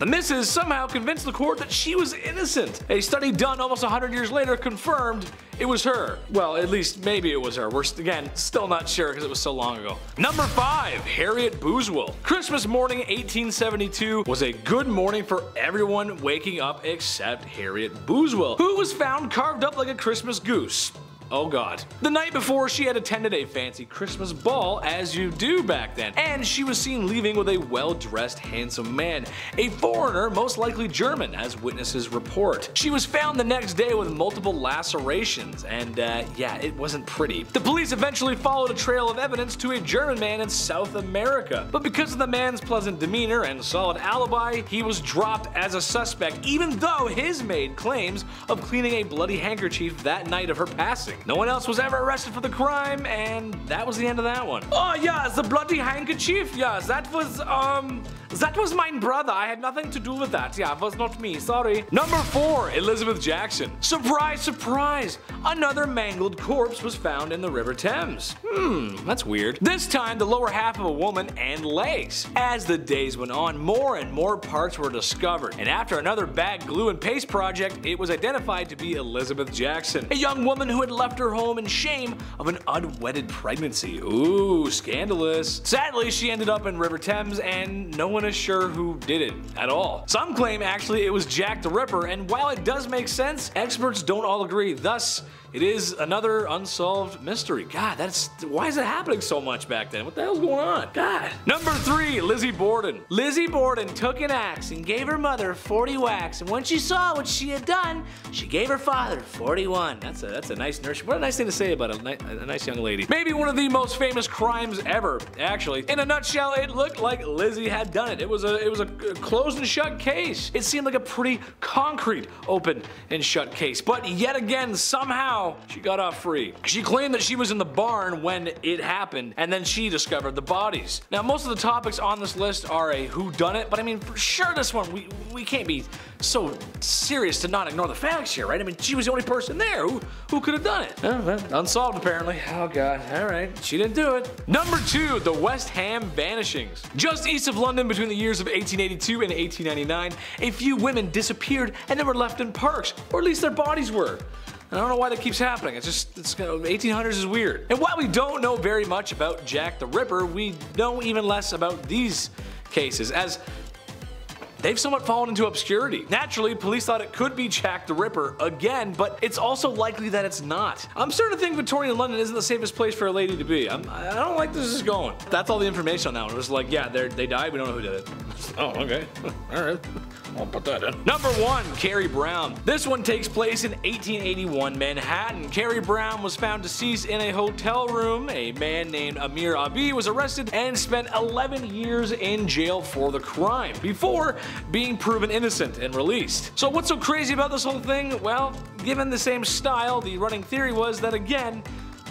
The missus somehow convinced the court that she was innocent. A study done almost 100 years later confirmed it was her. Well, at least maybe it was her. We're, again, still not sure because it was so long ago. Number 5. Harriet Boozwell. Christmas morning 1872 was a good morning for everyone waking up except Harriet Boozwell, who was found carved up like a Christmas goose. Oh god. The night before, she had attended a fancy Christmas ball, as you do back then, and she was seen leaving with a well-dressed, handsome man, a foreigner, most likely German, as witnesses report. She was found the next day with multiple lacerations, and yeah, it wasn't pretty. The police eventually followed a trail of evidence to a German man in South America, but because of the man's pleasant demeanor and solid alibi, he was dropped as a suspect, even though his maid claims of cleaning a bloody handkerchief that night of her passing. No one else was ever arrested for the crime, and that was the end of that one. Oh yeah, the bloody handkerchief, yes, that was mine brother, I had nothing to do with that, yeah, it was not me, sorry. Number 4, Elizabeth Jackson. Surprise, surprise, another mangled corpse was found in the River Thames. That's weird. This time, the lower half of a woman and legs. As the days went on, more and more parts were discovered, and after another bag, glue, and paste project, it was identified to be Elizabeth Jackson, a young woman who had left her home in shame of an unwedded pregnancy. Ooh, scandalous. Sadly, she ended up in River Thames, and no one is sure who did it at all. Some claim actually it was Jack the Ripper, and while it does make sense, experts don't all agree. Thus, it is another unsolved mystery. God, why is it happening so much back then? What the hell's going on? God. Number 3, Lizzie Borden. Lizzie Borden took an axe and gave her mother 40 whacks, and when she saw what she had done, she gave her father 41. That's a nice nurse. What a nice thing to say about a nice young lady. Maybe one of the most famous crimes ever, actually. In a nutshell, it looked like Lizzie had done it. It was a closed and shut case. It seemed like a pretty concrete open and shut case, but yet again, somehow, she got off free. She claimed that she was in the barn when it happened, and then she discovered the bodies. Now, most of the topics on this list are a whodunit, but I mean, for sure this one, we can't be so serious to not ignore the facts here, right? I mean, she was the only person there who could have done it. Oh, well, unsolved, apparently. Oh, God. All right. She didn't do it. Number 2, the West Ham vanishings. Just east of London between the years of 1882 and 1899, a few women disappeared and then were left in parks, or at least their bodies were. I don't know why that keeps happening. It's 1800s is weird. And while we don't know very much about Jack the Ripper, we know even less about these cases, as they've somewhat fallen into obscurity. Naturally, police thought it could be Jack the Ripper again, but it's also likely that it's not. I'm starting to think Victorian London isn't the safest place for a lady to be. I don't like this is going. That's all the information on that one. It was like, yeah, they died, we don't know who did it. Oh, okay. All right. I'll put that in. Number 1, Carrie Brown. This one takes place in 1881 Manhattan. Carrie Brown was found deceased in a hotel room. A man named Amir Abi was arrested and spent 11 years in jail for the crime before being proven innocent and released. So what's so crazy about this whole thing? Well, given the same style, the running theory was that, again,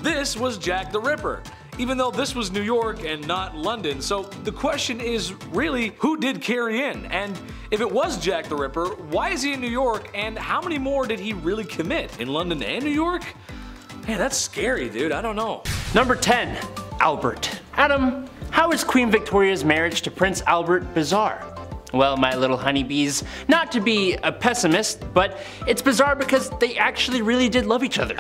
this was Jack the Ripper, even though this was New York and not London. So the question is really, who did Carrie in? And if it was Jack the Ripper, why is he in New York? And how many more did he really commit in London and New York? Man, that's scary, dude. I don't know. Number 10, Albert. Adam, how is Queen Victoria's marriage to Prince Albert bizarre? Well, my little honeybees, not to be a pessimist, but it's bizarre because they actually really did love each other.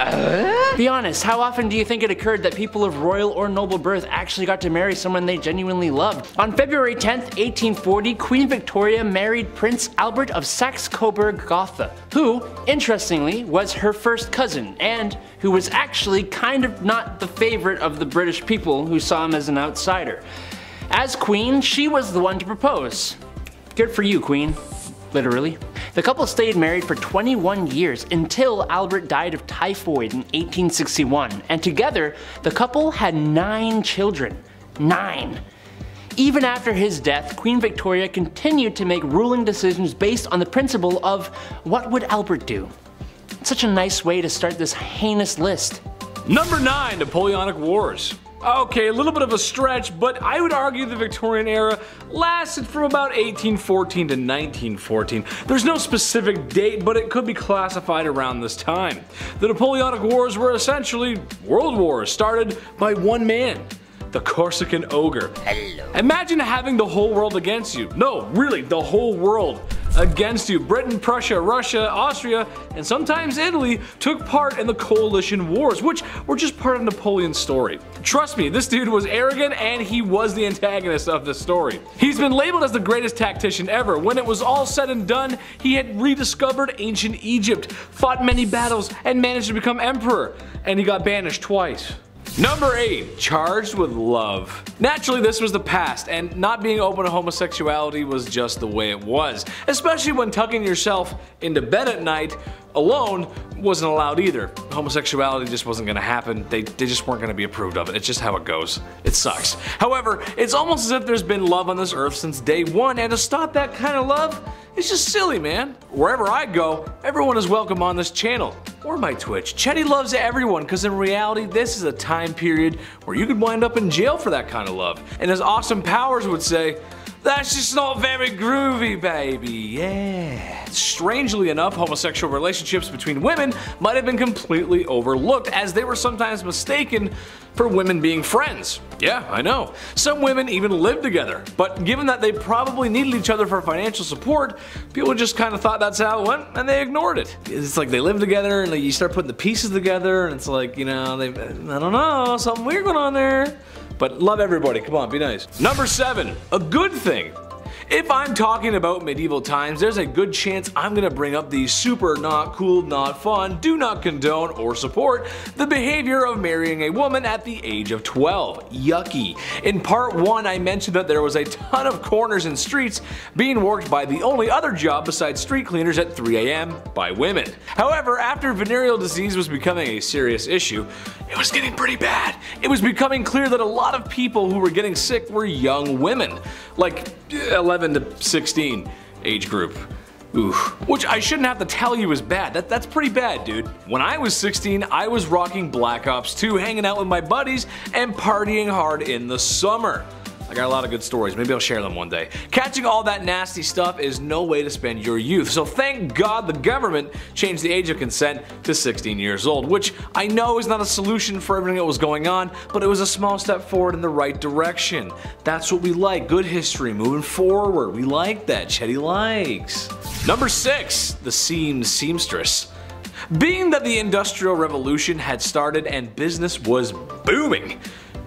Be honest, how often do you think it occurred that people of royal or noble birth actually got to marry someone they genuinely loved? On February 10th, 1840, Queen Victoria married Prince Albert of Saxe-Coburg-Gotha, who, interestingly, was her first cousin, and who was actually kind of not the favorite of the British people, who saw him as an outsider. As queen, she was the one to propose. Good for you, Queen. Literally. The couple stayed married for 21 years until Albert died of typhoid in 1861, and together the couple had 9 children. 9! Even after his death, Queen Victoria continued to make ruling decisions based on the principle of what would Albert do? It's such a nice way to start this heinous list. Number 9, Napoleonic Wars. Okay, a little bit of a stretch, but I would argue the Victorian era lasted from about 1814 to 1914. There's no specific date, but it could be classified around this time. The Napoleonic Wars were essentially world wars started by one man, the Corsican ogre. Hello. Imagine having the whole world against you. No, really, the whole world against you. Britain, Prussia, Russia, Austria, and sometimes Italy took part in the coalition wars, which were just part of Napoleon's story. Trust me, this dude was arrogant and he was the antagonist of the story. He's been labeled as the greatest tactician ever. When it was all said and done, he had rediscovered ancient Egypt, fought many battles, and managed to become emperor. And he got banished twice. Number 8. Charged with love. Naturally, this was the past, and not being open to homosexuality was just the way it was. Especially when tucking yourself into bed at night alone wasn't allowed either. Homosexuality just wasn't gonna happen. They just weren't gonna be approved of it. It's just how it goes. It sucks. However, it's almost as if there's been love on this earth since day one, and to stop that kind of love, it's just silly, man. Wherever I go, everyone is welcome on this channel or my Twitch. Chetty loves everyone, because in reality, this is a time period where you could wind up in jail for that kind of love. And as Austin Powers would say, that's just not very groovy, baby, yeah. Strangely enough, homosexual relationships between women might have been completely overlooked, as they were sometimes mistaken for women being friends. Yeah, I know. Some women even lived together, but given that they probably needed each other for financial support, people just kind of thought that's how it went, and they ignored it. It's like they lived together, and like you start putting the pieces together, and it's like, you know, I don't know, something weird going on there. But love everybody, come on, be nice. Number 7, a good thing. If I'm talking about medieval times, there's a good chance I'm gonna bring up the super not cool, not fun, do not condone or support the behavior of marrying a woman at the age of 12. Yucky. In part 1, I mentioned that there was a ton of corners and streets being worked by the only other job besides street cleaners at 3 AM by women. However, after venereal disease was becoming a serious issue, it was getting pretty bad. It was becoming clear that a lot of people who were getting sick were young women, like 11 to 16 age group. Oof. Which I shouldn't have to tell you is bad. That's pretty bad, dude. When I was 16, I was rocking Black Ops 2, hanging out with my buddies and partying hard in the summer. I got a lot of good stories, maybe I'll share them one day. Catching all that nasty stuff is no way to spend your youth, so thank God the government changed the age of consent to 16 years old, which I know is not a solution for everything that was going on, but it was a small step forward in the right direction. That's what we like, good history, moving forward. We like that, Chetty likes. Number 6, the seamstress. Being that the Industrial Revolution had started and business was booming,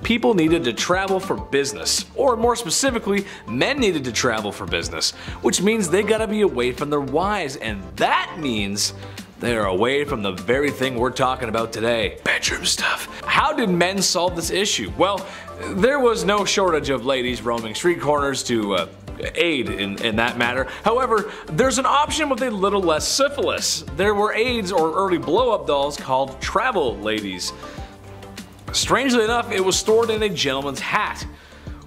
people needed to travel for business, or more specifically, men needed to travel for business, which means they gotta be away from their wives, and that means they are away from the very thing we're talking about today, bedroom stuff. How did men solve this issue? Well, there was no shortage of ladies roaming street corners to aid in that matter. However, there's an option with a little less syphilis. There were aids or early blow-up dolls called travel ladies. Strangely enough, it was stored in a gentleman's hat.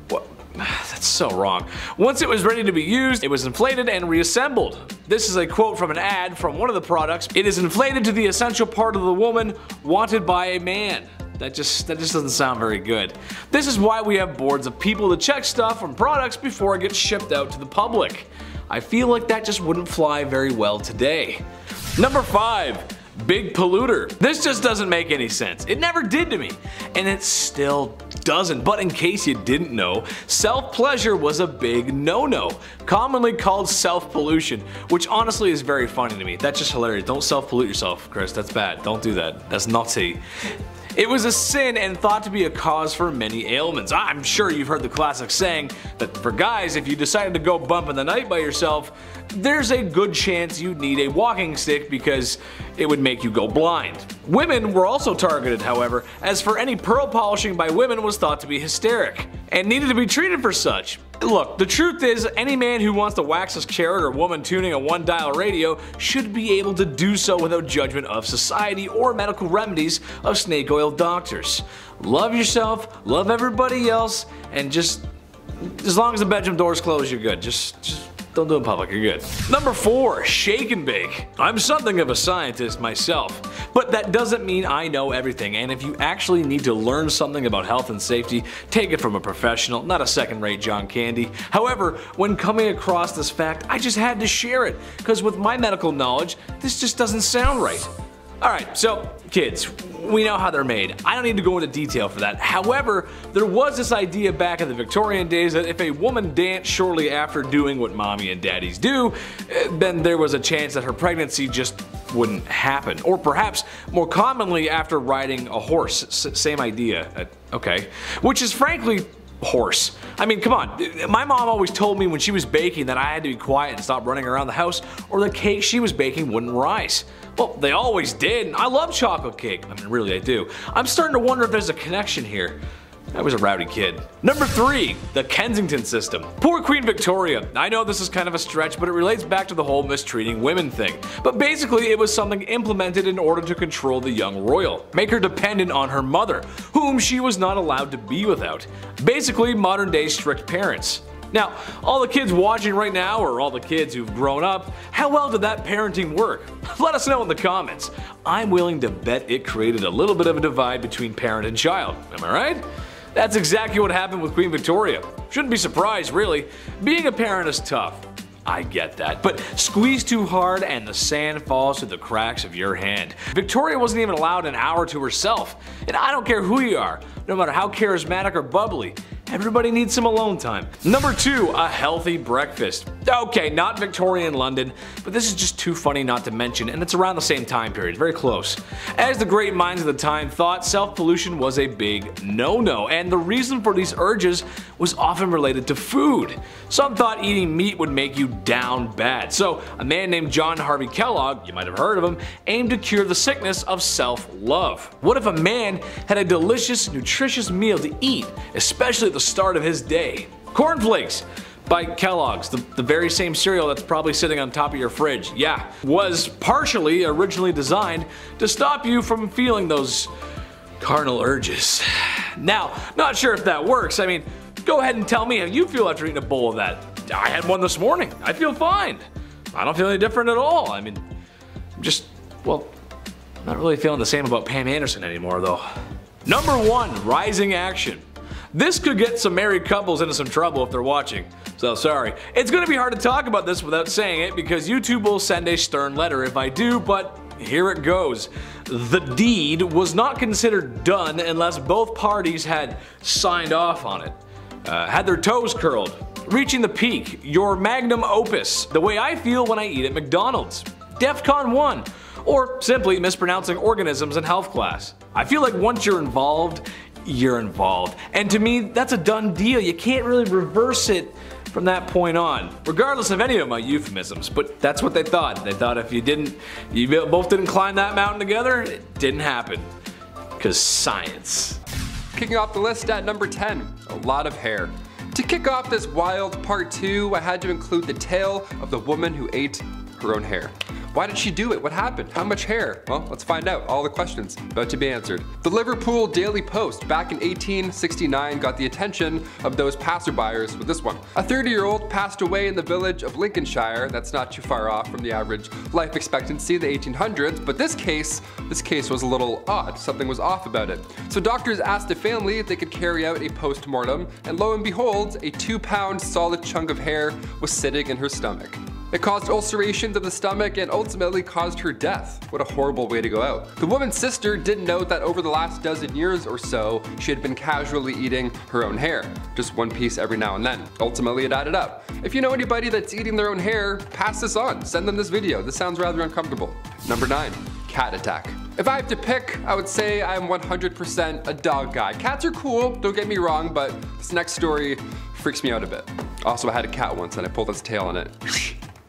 What? That's so wrong. Once it was ready to be used, it was inflated and reassembled. This is a quote from an ad from one of the products. It is inflated to the essential part of the woman wanted by a man. That just doesn't sound very good. This is why we have boards of people to check stuff from products before it gets shipped out to the public. I feel like that just wouldn't fly very well today. Number 5. Big polluter. This just doesn't make any sense. It never did to me, and it still doesn't. But in case you didn't know, self-pleasure was a big no-no, commonly called self-pollution, which honestly is very funny to me. That's just hilarious. Don't self-pollute yourself, Chris. That's bad. Don't do that. That's naughty. It was a sin and thought to be a cause for many ailments. I'm sure you've heard the classic saying that for guys, if you decided to go bump in the night by yourself, there's a good chance you'd need a walking stick because it would make you go blind. Women were also targeted, however, as for any pearl polishing by women was thought to be hysteric and needed to be treated for such. Look, the truth is, any man who wants to wax his carrot or woman tuning a one-dial radio should be able to do so without judgment of society or medical remedies of snake oil doctors. Love yourself, love everybody else, and just as long as the bedroom door's closed, you're good. Just don't do it in public, you're good. Number 4, shake and bake. I'm something of a scientist myself, but that doesn't mean I know everything, and if you actually need to learn something about health and safety, take it from a professional, not a second-rate John Candy. However, when coming across this fact, I just had to share it, because with my medical knowledge, this just doesn't sound right. Alright, so kids, we know how they're made. I don't need to go into detail for that. However, there was this idea back in the Victorian days that if a woman danced shortly after doing what mommy and daddies do, then there was a chance that her pregnancy just wouldn't happen. Or perhaps more commonly after riding a horse. Same idea, okay. Which is frankly horse. I mean, come on. My mom always told me when she was baking that I had to be quiet and stop running around the house or the cake she was baking wouldn't rise. Well, they always did. I love chocolate cake. I mean, really, I do. I'm starting to wonder if there's a connection here. I was a rowdy kid. Number 3, the Kensington system. Poor Queen Victoria. I know this is kind of a stretch, but it relates back to the whole mistreating women thing. But basically, it was something implemented in order to control the young royal, make her dependent on her mother, whom she was not allowed to be without. Basically, modern day strict parents. Now, all the kids watching right now, or all the kids who've grown up, how well did that parenting work? Let us know in the comments. I'm willing to bet it created a little bit of a divide between parent and child, am I right? That's exactly what happened with Queen Victoria. Shouldn't be surprised, really. Being a parent is tough. I get that. But squeeze too hard and the sand falls through the cracks of your hand. Victoria wasn't even allowed an hour to herself. And I don't care who you are, no matter how charismatic or bubbly, everybody needs some alone time. Number 2, a healthy breakfast. Okay, not Victorian London, but this is just too funny not to mention, and it's around the same time period, very close. As the great minds of the time thought, self-pollution was a big no-no, and the reason for these urges was often related to food. Some thought eating meat would make you down bad, so a man named John Harvey Kellogg, you might have heard of him, aimed to cure the sickness of self-love. What if a man had a delicious, nutritious meal to eat, especially the start of his day? Cornflakes by Kellogg's, the very same cereal that's probably sitting on top of your fridge, yeah, was partially originally designed to stop you from feeling those carnal urges. Now, not sure if that works. I mean, go ahead and tell me how you feel after eating a bowl of that. I had one this morning. I feel fine. I don't feel any different at all. I mean, I'm just, well, not really feeling the same about Pam Anderson anymore though. Number 1, rising action. This could get some married couples into some trouble if they're watching, so sorry. It's gonna be hard to talk about this without saying it because YouTube will send a stern letter if I do, but here it goes. The deed was not considered done unless both parties had signed off on it, had their toes curled. Reaching the peak, your magnum opus, the way I feel when I eat at McDonald's. DEFCON 1. Or simply mispronouncing organisms in health class. I feel like once you're involved, you're involved. And to me, that's a done deal. You can't really reverse it from that point on, regardless of any of my euphemisms, but that's what they thought. They thought if you both didn't climb that mountain together, it didn't happen, because science. Kicking off the list at number 10, a lot of hair. To kick off this wild part 2, I had to include the tale of the woman who ate her own hair. Why did she do it? What happened? How much hair? Well, let's find out. All the questions about to be answered. The Liverpool Daily Post back in 1869 got the attention of those passerbyers with this one. A 30-year-old passed away in the village of Lincolnshire. That's not too far off from the average life expectancy of the 1800s, but this case was a little odd. Something was off about it. So doctors asked the family if they could carry out a post-mortem, and lo and behold, a 2-pound solid chunk of hair was sitting in her stomach. It caused ulcerations of the stomach and ultimately caused her death. What a horrible way to go out. The woman's sister did note that over the last dozen years or so, she had been casually eating her own hair. Just one piece every now and then. Ultimately, it added up. If you know anybody that's eating their own hair, pass this on. Send them this video. This sounds rather uncomfortable. Number 9, cat attack. If I have to pick, I would say I'm 100% a dog guy. Cats are cool, don't get me wrong, but this next story freaks me out a bit. Also, I had a cat once and I pulled its tail on it.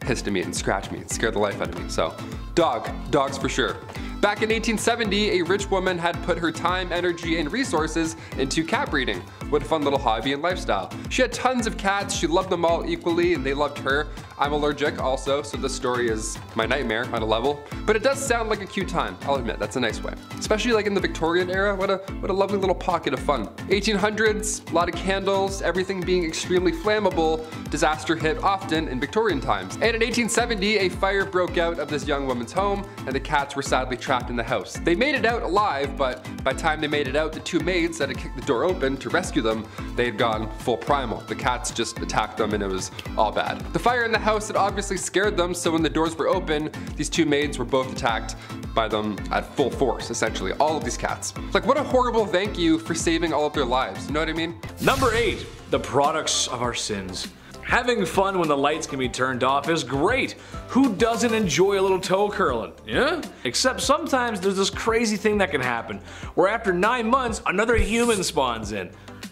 Hissed at me and scratched me and scared the life out of me. So, dogs for sure. Back in 1870, a rich woman had put her time, energy, and resources into cat breeding. What a fun little hobby and lifestyle. She had tons of cats, she loved them all equally, and they loved her. I'm allergic also, so this story is my nightmare on a level. But it does sound like a cute time, I'll admit, that's a nice way. Especially like in the Victorian era, what a lovely little pocket of fun. 1800s, a lot of candles, everything being extremely flammable, disaster hit often in Victorian times. And in 1870, a fire broke out of this young woman's home, and the cats were sadly trapped in the house. They made it out alive, but by the time they made it out, the two maids that had kicked the door open to rescue them, they had gone full primal. The cats just attacked them and it was all bad. The fire in the house had obviously scared them, so when the doors were open, these two maids were both attacked by them at full force, essentially, all of these cats. Like, what a horrible thank you for saving all of their lives, you know what I mean? Number 8, the products of our sins. Having fun when the lights can be turned off is great. Who doesn't enjoy a little toe curling, yeah? Except sometimes there's this crazy thing that can happen, where after 9 months, another human spawns in.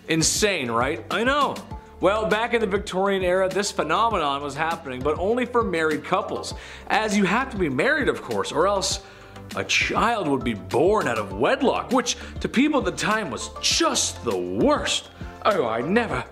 Insane, right? I know. Well, back in the Victorian era, this phenomenon was happening, but only for married couples. As you have to be married, of course, or else a child would be born out of wedlock, which to people at the time was just the worst. Oh, I never.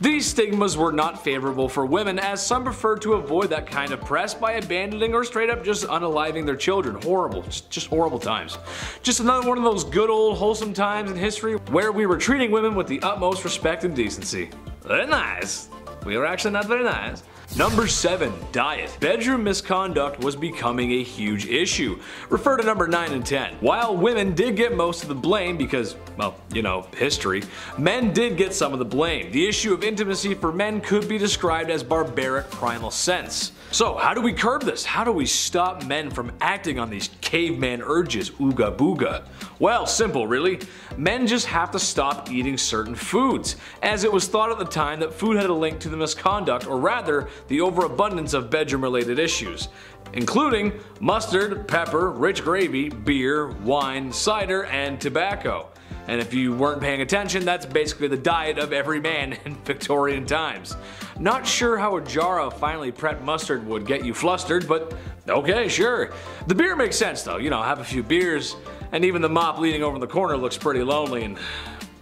These stigmas were not favorable for women, as some preferred to avoid that kind of press by abandoning or straight up just unaliving their children. Horrible, just horrible times. Just another one of those good old wholesome times in history where we were treating women with the utmost respect and decency. Very nice. We were actually not very nice. Number 7, diet. Bedroom misconduct was becoming a huge issue. Refer to numbers 9 and 10. While women did get most of the blame because, well, you know, history, men did get some of the blame. The issue of intimacy for men could be described as barbaric primal sense. So how do we curb this? How do we stop men from acting on these caveman urges, ooga booga? Well, simple really. Men just have to stop eating certain foods, as it was thought at the time that food had a link to the misconduct, or rather, the overabundance of bedroom related issues, including mustard, pepper, rich gravy, beer, wine, cider, and tobacco. And if you weren't paying attention, that's basically the diet of every man in Victorian times. Not sure how a jar of finely prepped mustard would get you flustered, but okay, sure. The beer makes sense though, you know, have a few beers, and even the mop leaning over in the corner looks pretty lonely, and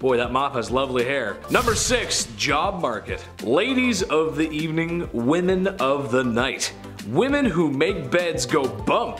boy, that mop has lovely hair. Number 6, job market. Ladies of the evening, women of the night. Women who make beds go bump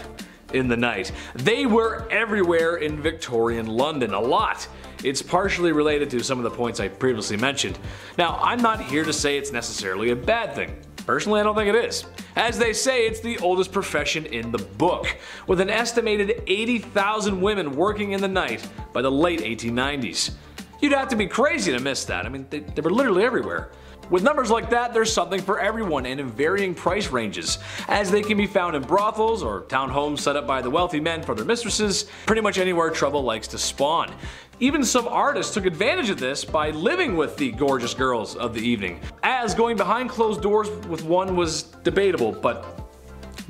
in the night. They were everywhere in Victorian London, a lot. It's partially related to some of the points I previously mentioned. Now, I'm not here to say it's necessarily a bad thing. Personally, I don't think it is. As they say, it's the oldest profession in the book, with an estimated 80,000 women working in the night by the late 1890s. You'd have to be crazy to miss that. I mean, they were literally everywhere. With numbers like that, there's something for everyone and in varying price ranges, as they can be found in brothels or townhomes set up by the wealthy men for their mistresses, pretty much anywhere trouble likes to spawn. Even some artists took advantage of this by living with the gorgeous girls of the evening, as going behind closed doors with one was debatable, but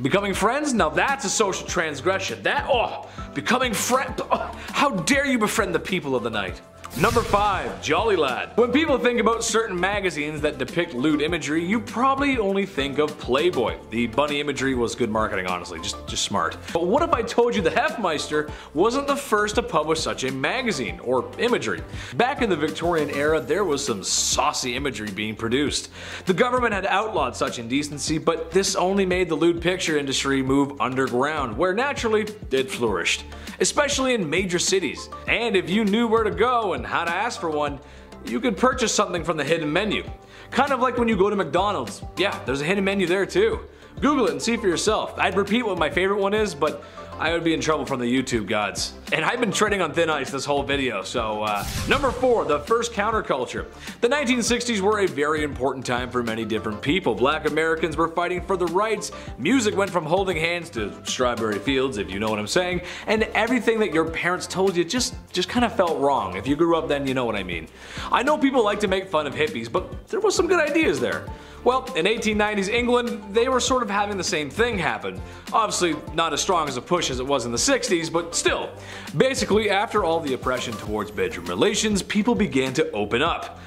becoming friends? Now that's a social transgression. That, oh, becoming friend, oh, how dare you befriend the people of the night. Number 5, Jolly Lad. When people think about certain magazines that depict lewd imagery, you probably only think of Playboy. The bunny imagery was good marketing, honestly, just smart. But what if I told you the Hefmeister wasn't the first to publish such a magazine or imagery? Back in the Victorian era, there was some saucy imagery being produced. The government had outlawed such indecency, but this only made the lewd picture industry move underground, where naturally it flourished, especially in major cities. And if you knew where to go and how to ask for one, you could purchase something from the hidden menu. Kind of like when you go to McDonald's. Yeah, there's a hidden menu there too. Google it and see for yourself. I'd repeat what my favorite one is, but I would be in trouble from the YouTube gods. And I've been treading on thin ice this whole video, so Number 4, the first counterculture. The 1960s were a very important time for many different people. Black Americans were fighting for their rights, music went from holding hands to strawberry fields, if you know what I'm saying, and everything that your parents told you just kind of felt wrong. If you grew up then, you know what I mean. I know people like to make fun of hippies, but there was some good ideas there. Well, in 1890s England, they were sort of having the same thing happen. Obviously not as strong as a push as it was in the 60s, but still. Basically, after all the oppression towards bedroom relations, people began to open up.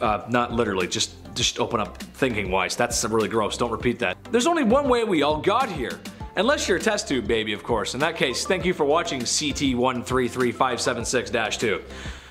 Not literally, just open up thinking-wise. That's really gross, don't repeat that. There's only one way we all got here. Unless you're a test tube baby, of course. In that case, thank you for watching CT133576-2.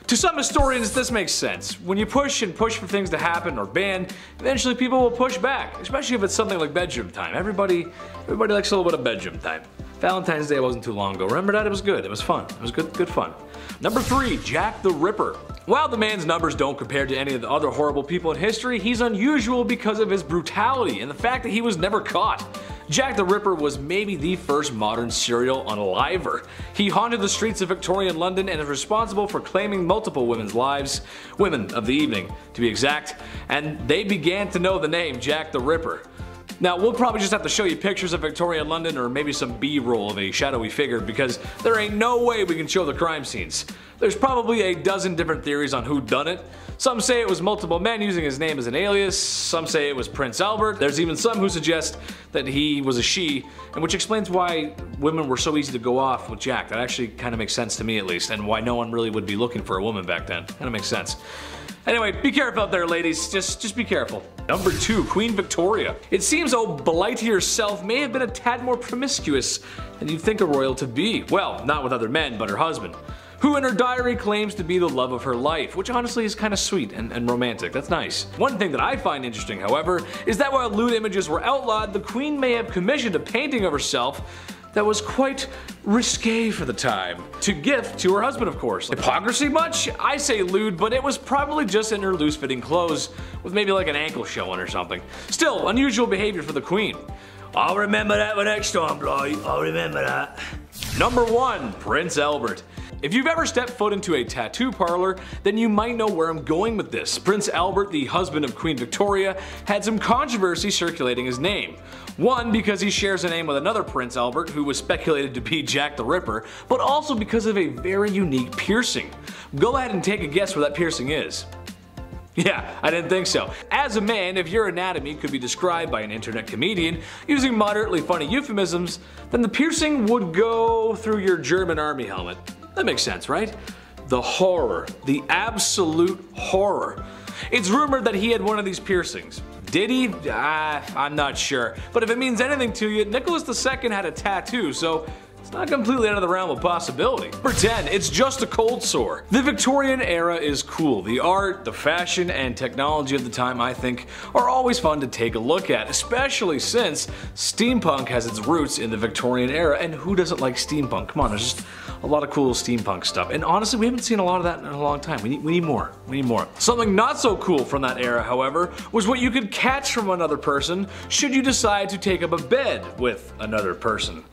To some historians, this makes sense. When you push and push for things to happen or ban, eventually people will push back, especially if it's something like bedroom time. Everybody likes a little bit of bedroom time. Valentine's Day wasn't too long ago. Remember that? It was good. It was fun. It was good fun. Number 3, Jack the Ripper. While the man's numbers don't compare to any of the other horrible people in history, he's unusual because of his brutality and the fact that he was never caught. Jack the Ripper was maybe the first modern serial unaliver. He haunted the streets of Victorian London and is responsible for claiming multiple women's lives, women of the evening to be exact, and they began to know the name Jack the Ripper. Now, we'll probably just have to show you pictures of Victorian London or maybe some B-roll of a shadowy figure because there ain't no way we can show the crime scenes. There's probably a dozen different theories on who done it. Some say it was multiple men using his name as an alias, some say it was Prince Albert. There's even some who suggest that he was a she, and which explains why women were so easy to go off with Jack. That actually kind of makes sense to me at least, and why no one really would be looking for a woman back then. Kind of makes sense. Anyway, be careful out there, ladies. Just be careful. Number 2, Queen Victoria. It seems old Blighty herself may have been a tad more promiscuous than you'd think a royal to be. Well, not with other men, but her husband, who in her diary claims to be the love of her life, which honestly is kind of sweet and romantic. That's nice. One thing that I find interesting, however, is that while lewd images were outlawed, the Queen may have commissioned a painting of herself that was quite risque for the time, to gift to her husband, of course. Hypocrisy much? I say lewd, but it was probably just in her loose-fitting clothes, with maybe like an ankle showing or something. Still, unusual behavior for the Queen. I'll remember that one next time, Blight. I'll remember that. Number 1, Prince Albert. If you've ever stepped foot into a tattoo parlor, then you might know where I'm going with this. Prince Albert, the husband of Queen Victoria, had some controversy circulating his name. One, because he shares a name with another Prince Albert who was speculated to be Jack the Ripper, but also because of a very unique piercing. Go ahead and take a guess where that piercing is. Yeah, I didn't think so. As a man, if your anatomy could be described by an internet comedian using moderately funny euphemisms, then the piercing would go through your German army helmet. That makes sense, right? The horror. The absolute horror. It's rumored that he had one of these piercings. Did he? I'm not sure. But if it means anything to you, Nicholas II had a tattoo, so it's not completely out of the realm of possibility. Number 10, it's just a cold sore. The Victorian era is cool. The art, the fashion, and technology of the time, I think, are always fun to take a look at, especially since steampunk has its roots in the Victorian era, and who doesn't like steampunk? Come on, there's just a lot of cool steampunk stuff, and honestly, we haven't seen a lot of that in a long time. We need more. We need more. Something not so cool from that era, however, was what you could catch from another person should you decide to take up a bed with another person.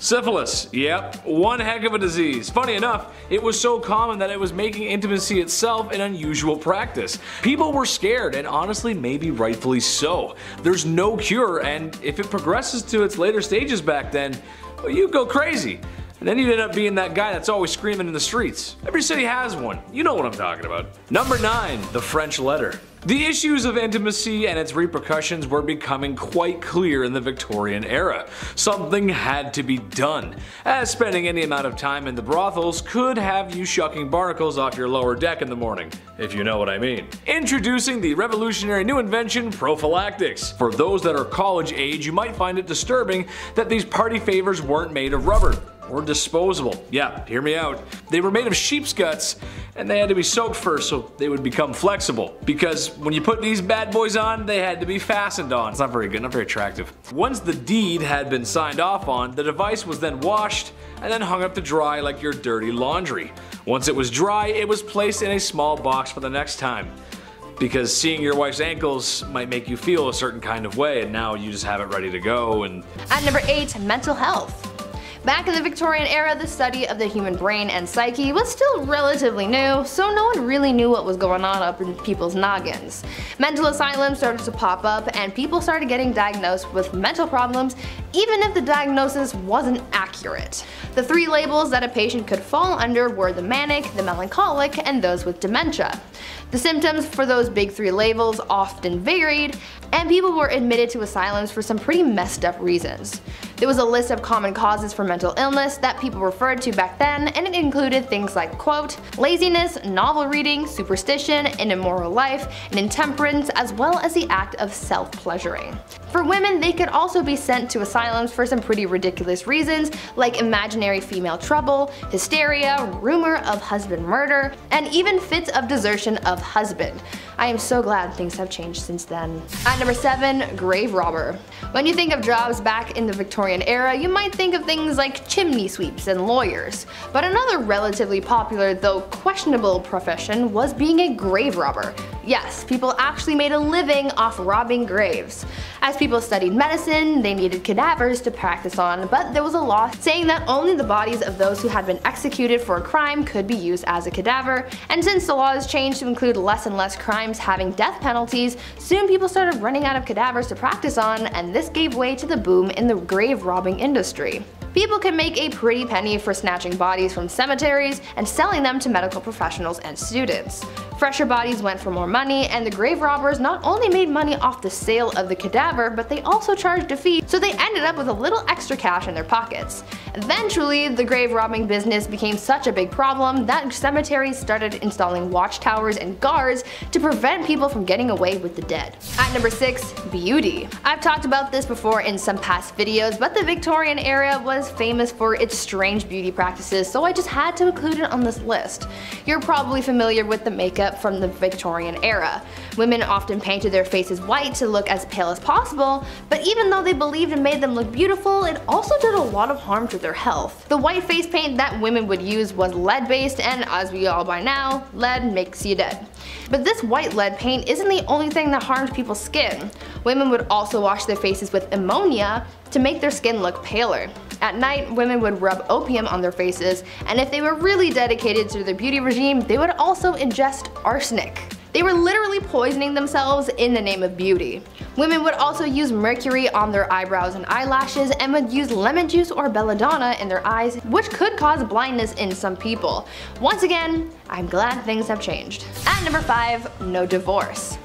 Syphilis, yep, one heck of a disease. Funny enough, it was so common that it was making intimacy itself an unusual practice. People were scared, and honestly, maybe rightfully so. There's no cure, and if it progresses to its later stages back then, well, you'd go crazy. And then you'd end up being that guy that's always screaming in the streets. Every city has one. You know what I'm talking about. Number 9, the French letter. The issues of intimacy and its repercussions were becoming quite clear in the Victorian era. Something had to be done, as spending any amount of time in the brothels could have you shucking barnacles off your lower deck in the morning, if you know what I mean. Introducing the revolutionary new invention, prophylactics. For those that are college age, you might find it disturbing that these party favors weren't made of rubber. Or disposable. Yeah, hear me out. They were made of sheep's guts, and they had to be soaked first so they would become flexible. Because when you put these bad boys on, they had to be fastened on. It's not very good, not very attractive. Once the deed had been signed off on, the device was then washed and then hung up to dry like your dirty laundry. Once it was dry, it was placed in a small box for the next time. Because seeing your wife's ankles might make you feel a certain kind of way, and now you just have it ready to go. And at number 8, mental health. Back in the Victorian era, the study of the human brain and psyche was still relatively new, so no one really knew what was going on up in people's noggins. Mental asylums started to pop up, and people started getting diagnosed with mental problems even if the diagnosis wasn't accurate. The three labels that a patient could fall under were the manic, the melancholic, and those with dementia. The symptoms for those big three labels often varied, and people were admitted to asylums for some pretty messed up reasons. There was a list of common causes for mental illness that people referred to back then, and it included things like, quote, laziness, novel reading, superstition, an immoral life, and intemperance, as well as the act of self-pleasuring. For women, they could also be sent to asylums for some pretty ridiculous reasons, like imaginary female trouble, hysteria, rumor of husband murder, and even fits of desertion of husband. I am so glad things have changed since then. At number 7, grave robber. When you think of jobs back in the Victorian era, you might think of things like chimney sweeps and lawyers. But another relatively popular, though questionable, profession was being a grave robber. Yes, people actually made a living off robbing graves. As people studied medicine, they needed cadavers to practice on, but there was a law saying that only the bodies of those who had been executed for a crime could be used as a cadaver, and since the law has changed to include less and less crimes having death penalties, soon people started running out of cadavers to practice on, and this gave way to the boom in the grave robbing industry. People could make a pretty penny for snatching bodies from cemeteries and selling them to medical professionals and students. Fresher bodies went for more money, and the grave robbers not only made money off the sale of the cadaver, but they also charged a fee, so they ended up with a little extra cash in their pockets. Eventually, the grave robbing business became such a big problem that cemeteries started installing watchtowers and guards to prevent people from getting away with the dead. At number 6, beauty. I've talked about this before in some past videos, but the Victorian era was famous for its strange beauty practices, so I just had to include it on this list. You're probably familiar with the makeup from the Victorian era. Women often painted their faces white to look as pale as possible, but even though they believed it made them look beautiful, it also did a lot of harm to their health. The white face paint that women would use was lead-based, and as we all by now, lead makes you dead. But this white lead paint isn't the only thing that harmed people's skin. Women would also wash their faces with ammonia to make their skin look paler. At night, women would rub opium on their faces, and if they were really dedicated to their beauty regime, they would also ingest arsenic. They were literally poisoning themselves in the name of beauty. Women would also use mercury on their eyebrows and eyelashes, and would use lemon juice or belladonna in their eyes, which could cause blindness in some people. Once again, I'm glad things have changed. At number 5, no divorce.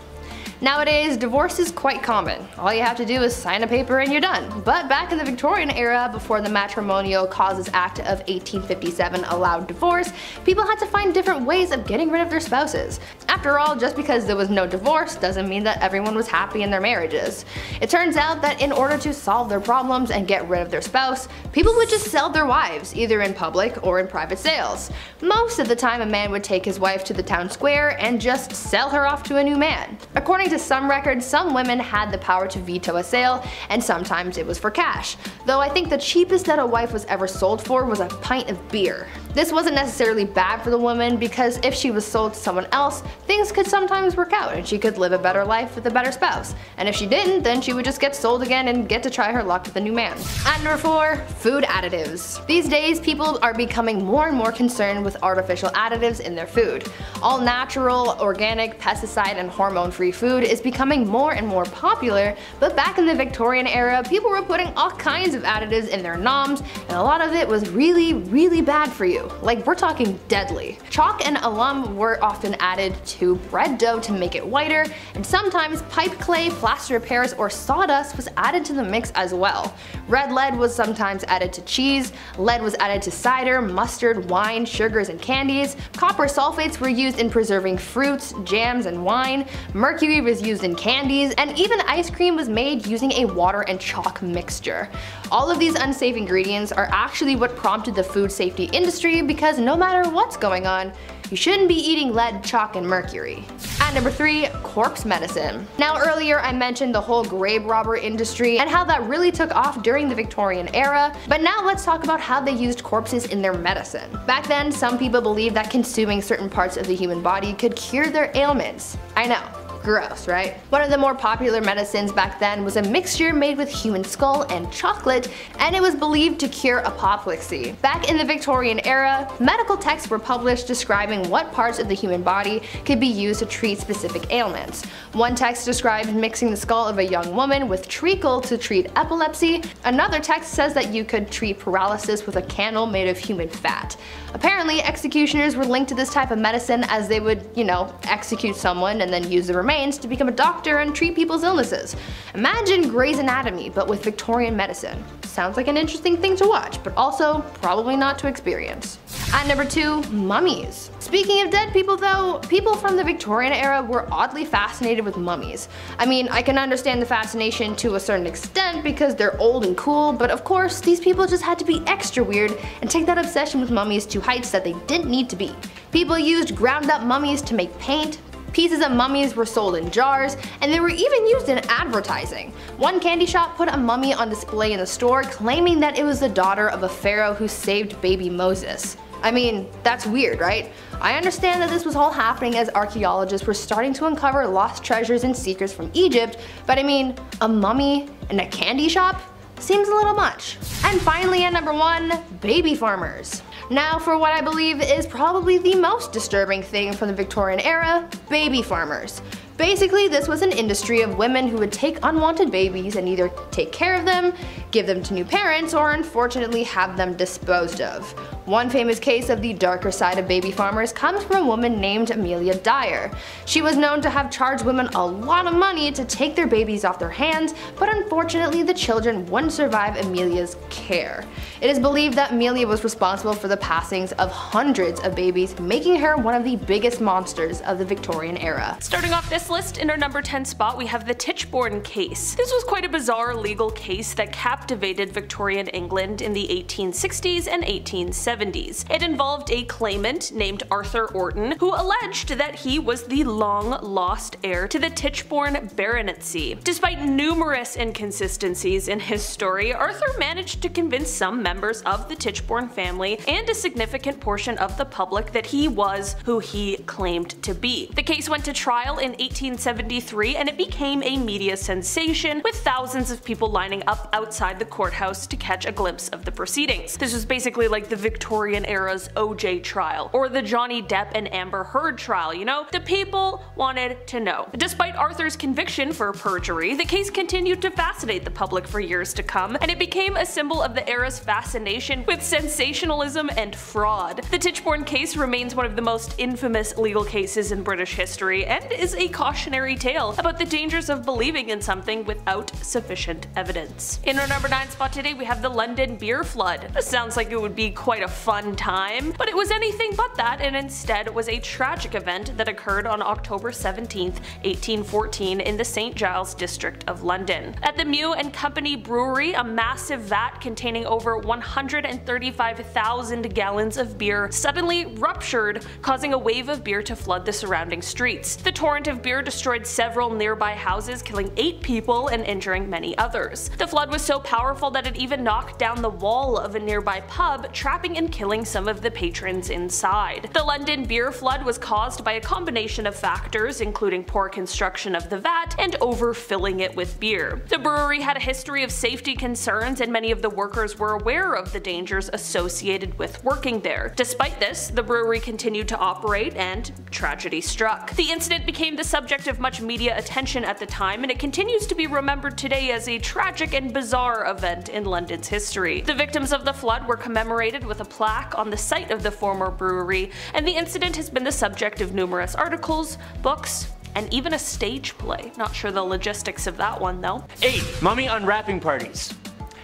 Nowadays, divorce is quite common. All you have to do is sign a paper and you're done. But back in the Victorian era, before the Matrimonial Causes Act of 1857 allowed divorce, people had to find different ways of getting rid of their spouses. After all, just because there was no divorce doesn't mean that everyone was happy in their marriages. It turns out that in order to solve their problems and get rid of their spouse, people would just sell their wives, either in public or in private sales. Most of the time, a man would take his wife to the town square and just sell her off to a new man. According to some records, some women had the power to veto a sale, and sometimes it was for cash, though I think the cheapest that a wife was ever sold for was a pint of beer. This wasn't necessarily bad for the woman, because if she was sold to someone else, things could sometimes work out and she could live a better life with a better spouse, and if she didn't, then she would just get sold again and get to try her luck with a new man. At number 4, food additives. These days, people are becoming more and more concerned with artificial additives in their food. All natural, organic, pesticide, and hormone-free food is becoming more and more popular, but back in the Victorian era, people were putting all kinds of additives in their noms, and a lot of it was really bad for you. Like, we're talking deadly. Chalk and alum were often added to bread dough to make it whiter, and sometimes pipe clay, plaster of Paris, or sawdust was added to the mix as well. Red lead was sometimes added to cheese, lead was added to cider, mustard, wine, sugars, and candies. Copper sulfates were used in preserving fruits, jams, and wine. Mercury was used in candies, and even ice cream was made using a water and chalk mixture. All of these unsafe ingredients are actually what prompted the food safety industry, because no matter what's going on, you shouldn't be eating lead, chalk, and mercury. At number 3, corpse medicine. Now, earlier I mentioned the whole grave robber industry and how that really took off during the Victorian era, but now let's talk about how they used corpses in their medicine. Back then, some people believed that consuming certain parts of the human body could cure their ailments. I know. Gross, right? One of the more popular medicines back then was a mixture made with human skull and chocolate, and it was believed to cure apoplexy. Back in the Victorian era, medical texts were published describing what parts of the human body could be used to treat specific ailments. One text described mixing the skull of a young woman with treacle to treat epilepsy. Another text says that you could treat paralysis with a candle made of human fat. Apparently, executioners were linked to this type of medicine, as they would, you know, execute someone and then use the remains to become a doctor and treat people's illnesses. Imagine Grey's Anatomy, but with Victorian medicine. Sounds like an interesting thing to watch, but also probably not to experience. At number 2, mummies. Speaking of dead people though, people from the Victorian era were oddly fascinated with mummies. I mean, I can understand the fascination to a certain extent because they're old and cool, but of course, these people just had to be extra weird and take that obsession with mummies to heights that they didn't need to be. People used ground up mummies to make paint. Pieces of mummies were sold in jars, and they were even used in advertising. One candy shop put a mummy on display in the store, claiming that it was the daughter of a pharaoh who saved baby Moses. I mean, that's weird, right? I understand that this was all happening as archaeologists were starting to uncover lost treasures and secrets from Egypt, but I mean, a mummy in a candy shop? Seems a little much. And finally at number one, baby farmers. Now for what I believe is probably the most disturbing thing from the Victorian era, baby farmers. Basically, this was an industry of women who would take unwanted babies and either take care of them, give them to new parents, or unfortunately have them disposed of. One famous case of the darker side of baby farmers comes from a woman named Amelia Dyer. She was known to have charged women a lot of money to take their babies off their hands, but unfortunately the children wouldn't survive Amelia's care. It is believed that Amelia was responsible for the passings of hundreds of babies, making her one of the biggest monsters of the Victorian era. Starting off this list, in our number 10 spot, we have the Tichborne case. This was quite a bizarre legal case that captivated Victorian England in the 1860s and 1870s. It involved a claimant named Arthur Orton, who alleged that he was the long-lost heir to the Tichborne baronetcy. Despite numerous inconsistencies in his story, Arthur managed to convince some members of the Tichborne family and a significant portion of the public that he was who he claimed to be. The case went to trial in 1873 and it became a media sensation, with thousands of people lining up outside the courthouse to catch a glimpse of the proceedings. This was basically like the Victorian era's O.J. trial, or the Johnny Depp and Amber Heard trial, you know? The people wanted to know. Despite Arthur's conviction for perjury, the case continued to fascinate the public for years to come, and it became a symbol of the era's fascination with sensationalism and fraud. The Tichborne case remains one of the most infamous legal cases in British history, and is a cautionary tale about the dangers of believing in something without sufficient evidence. In our number 9 spot today, we have the London Beer Flood. This sounds like it would be quite a fun time, but it was anything but that, and instead was a tragic event that occurred on October 17th, 1814 in the St. Giles district of London. At the Mew and Company Brewery, a massive vat containing over 135,000 gallons of beer suddenly ruptured, causing a wave of beer to flood the surrounding streets. The torrent of beer destroyed several nearby houses, killing 8 people and injuring many others. The flood was so powerful that it even knocked down the wall of a nearby pub, trapping and killing some of the patrons inside. The London Beer Flood was caused by a combination of factors, including poor construction of the vat and overfilling it with beer. The brewery had a history of safety concerns, and many of the workers were aware of the dangers associated with working there. Despite this, the brewery continued to operate, and tragedy struck. The incident became the subject of much media attention at the time, and it continues to be remembered today as a tragic and bizarre event in London's history. The victims of the flood were commemorated with a plaque on the site of the former brewery, and the incident has been the subject of numerous articles, books, and even a stage play. Not sure the logistics of that one though. 8. Mummy unwrapping parties.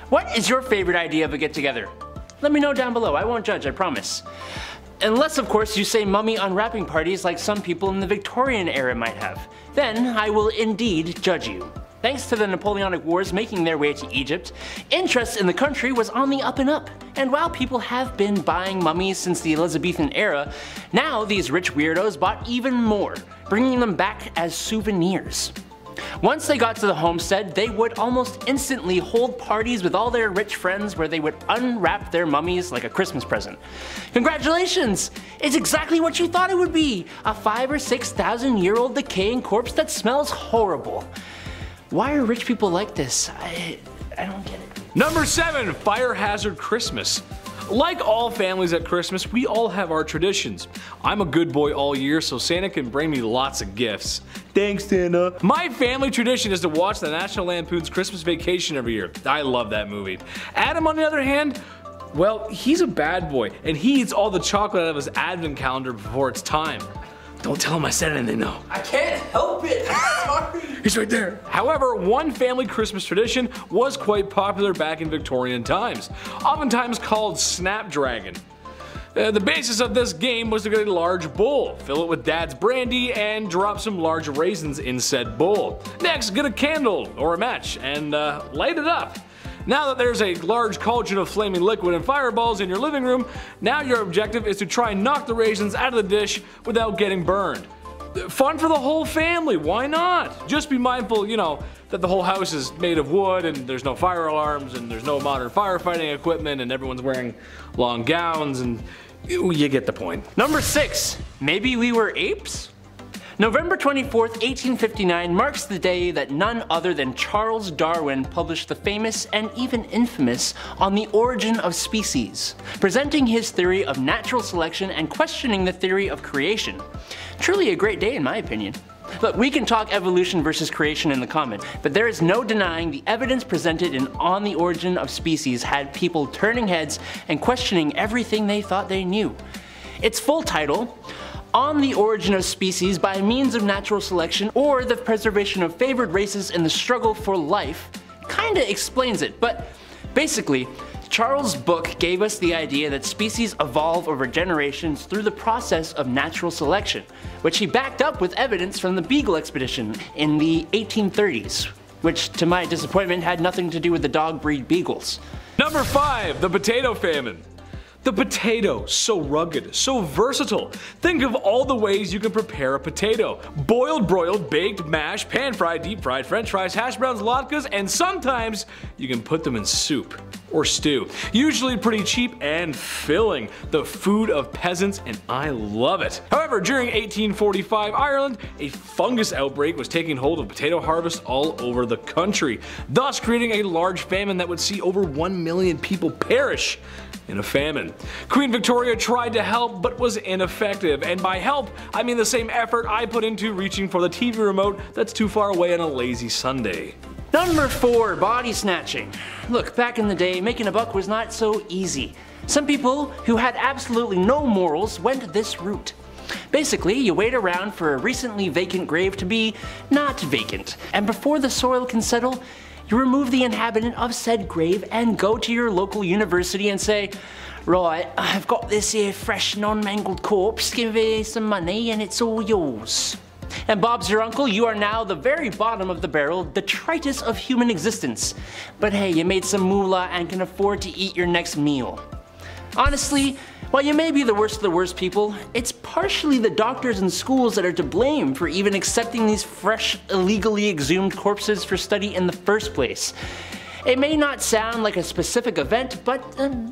What is your favorite idea of a get-together? Let me know down below, I won't judge, I promise. Unless, of course, you say mummy unwrapping parties like some people in the Victorian era might have. Then I will indeed judge you. Thanks to the Napoleonic Wars making their way to Egypt, interest in the country was on the up and up. And while people have been buying mummies since the Elizabethan era, now these rich weirdos bought even more, bringing them back as souvenirs. Once they got to the homestead, they would almost instantly hold parties with all their rich friends where they would unwrap their mummies like a Christmas present. Congratulations! It's exactly what you thought it would be! A 5,000 or 6,000-year-old decaying corpse that smells horrible. Why are rich people like this? I don't get it. Number 7, fire hazard Christmas. Like all families at Christmas, we all have our traditions. I'm a good boy all year, so Santa can bring me lots of gifts. Thanks, Santa. My family tradition is to watch the National Lampoon's Christmas Vacation every year. I love that movie. Adam, on the other hand, well, he's a bad boy, and he eats all the chocolate out of his advent calendar before it's time. Don't tell him I said anything though. I can't help it, I'm sorry. He's right there. However, one family Christmas tradition was quite popular back in Victorian times, oftentimes called Snapdragon. The basis of this game was to get a large bowl, fill it with dad's brandy, and drop some large raisins in said bowl. Next, get a candle or a match and light it up. Now that there's a large cauldron of flaming liquid and fireballs in your living room, now your objective is to try and knock the raisins out of the dish without getting burned. Fun for the whole family, why not? Just be mindful, you know, that the whole house is made of wood and there's no fire alarms and there's no modern firefighting equipment and everyone's wearing long gowns and You get the point. Number 6, maybe we were apes? November 24th, 1859 marks the day that none other than Charles Darwin published the famous and even infamous On the Origin of Species, presenting his theory of natural selection and questioning the theory of creation. Truly a great day in my opinion. Look, we can talk evolution versus creation in the comments, but there is no denying the evidence presented in On the Origin of Species had people turning heads and questioning everything they thought they knew. Its full title, On the Origin of Species by Means of Natural Selection or the Preservation of Favored Races in the Struggle for Life, kinda explains it, but basically, Charles' book gave us the idea that species evolve over generations through the process of natural selection, which he backed up with evidence from the Beagle expedition in the 1830s, which to my disappointment had nothing to do with the dog breed Beagles. Number 5, the potato famine. The potato, so rugged, so versatile. Think of all the ways you can prepare a potato. Boiled, broiled, baked, mashed, pan-fried, deep-fried, french fries, hash browns, latkes, and sometimes you can put them in soup or stew. Usually pretty cheap and filling, the food of peasants, and I love it. However, during 1845 Ireland, a fungus outbreak was taking hold of potato harvests all over the country, thus creating a large famine that would see over 1 million people perish in a famine. Queen Victoria tried to help but was ineffective, and by help I mean the same effort I put into reaching for the TV remote that's too far away on a lazy Sunday. Number 4, body snatching. Look, back in the day, making a buck was not so easy. Some people who had absolutely no morals went this route. Basically, you wait around for a recently vacant grave to be not vacant, and before the soil can settle, you remove the inhabitant of said grave and go to your local university and say, right, I've got this here fresh non-mangled corpse, give me some money and it's all yours. And Bob's your uncle, you are now the very bottom of the barrel, detritus of human existence. But hey, you made some moolah and can afford to eat your next meal. Honestly, while you may be the worst of the worst people, it's partially the doctors and schools that are to blame for even accepting these fresh, illegally exhumed corpses for study in the first place. It may not sound like a specific event, but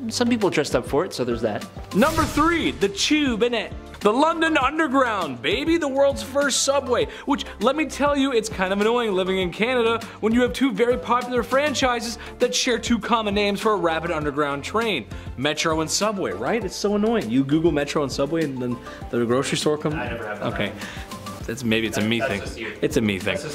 some people dressed up for it, so there's that. Number 3, the tube in it. The London Underground, baby, the world's first subway, which let me tell you, it's kind of annoying living in Canada when you have two very popular franchises that share two common names for a rapid underground train, Metro and Subway, right? It's so annoying. You Google Metro and Subway and then the grocery store comes? I never have that. Okay. It's a me thing.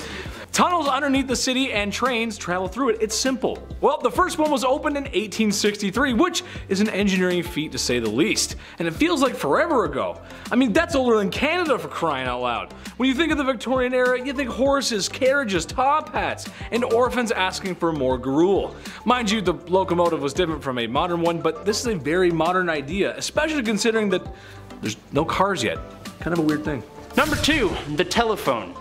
Tunnels underneath the city and trains travel through it. It's simple. Well, the first one was opened in 1863, which is an engineering feat to say the least. And it feels like forever ago. I mean, that's older than Canada, for crying out loud. When you think of the Victorian era, you think horses, carriages, top hats, and orphans asking for more gruel. Mind you, the locomotive was different from a modern one, but this is a very modern idea, especially considering that there's no cars yet. Kind of a weird thing. Number 2, the telephone.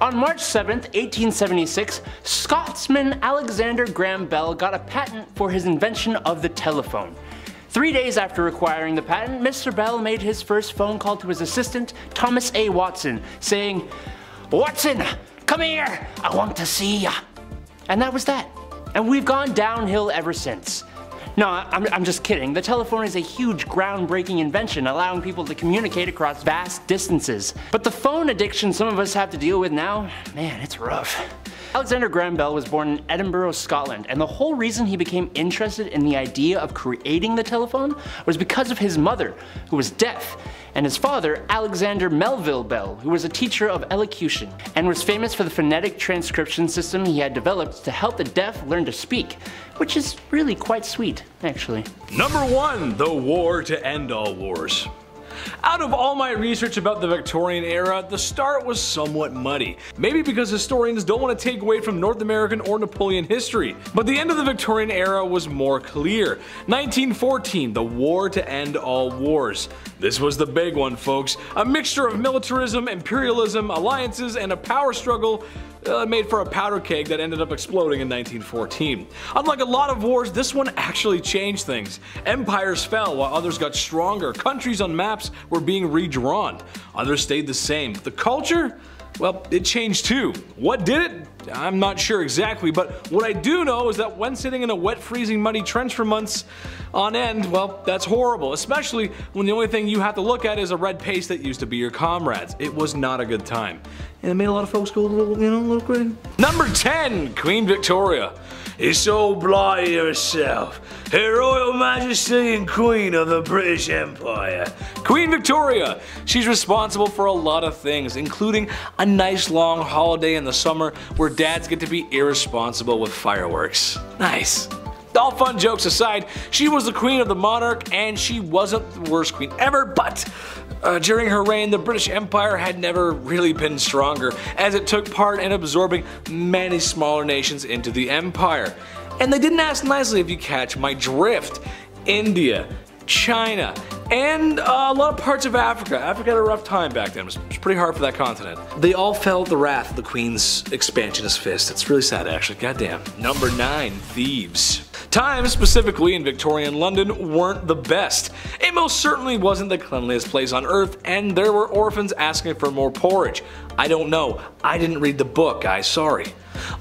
On March 7th, 1876, Scotsman Alexander Graham Bell got a patent for his invention of the telephone. 3 days after acquiring the patent, Mr. Bell made his first phone call to his assistant, Thomas A. Watson, saying, "Watson, come here, I want to see ya." And that was that. And we've gone downhill ever since. No, I'm just kidding. The telephone is a huge groundbreaking invention, allowing people to communicate across vast distances. But the phone addiction some of us have to deal with now, man, it's rough. Alexander Graham Bell was born in Edinburgh, Scotland, and the whole reason he became interested in the idea of creating the telephone was because of his mother, who was deaf, and his father, Alexander Melville Bell, who was a teacher of elocution and was famous for the phonetic transcription system he had developed to help the deaf learn to speak, which is really quite sweet, actually. Number 1, the war to end all wars. Out of all my research about the Victorian era, the start was somewhat muddy. Maybe because historians don't want to take away from North American or Napoleon history, but the end of the Victorian era was more clear. 1914, the war to end all wars. This was the big one, folks. A mixture of militarism, imperialism, alliances, and a power struggle made for a powder keg that ended up exploding in 1914. Unlike a lot of wars, this one actually changed things. Empires fell while others got stronger, countries on maps were being redrawn, others stayed the same. The culture? well, it changed too. What did it? I'm not sure exactly, but what I do know is that when sitting in a wet, freezing, muddy trench for months on end, well, that's horrible, especially when the only thing you have to look at is a red paste that used to be your comrades. It was not a good time. And it made a lot of folks go a little, you know, a little crazy. Number 10, Queen Victoria. It's so bloody herself, Her Royal Majesty and Queen of the British Empire. Queen Victoria, she's responsible for a lot of things, including a nice long holiday in the summer where dads get to be irresponsible with fireworks. Nice. All fun jokes aside, she was the queen of the monarch and she wasn't the worst queen ever, but during her reign, the British Empire had never really been stronger, as it took part in absorbing many smaller nations into the empire. And they didn't ask nicely, if you catch my drift. India, China, and a lot of parts of Africa. Africa had a rough time back then. It was pretty hard for that continent. They all felt the wrath of the Queen's expansionist fist. It's really sad, actually. Goddamn. Number 9, thieves. Times, specifically in Victorian London, weren't the best. It most certainly wasn't the cleanliest place on earth, and there were orphans asking for more porridge. I don't know. I didn't read the book, guys. Sorry.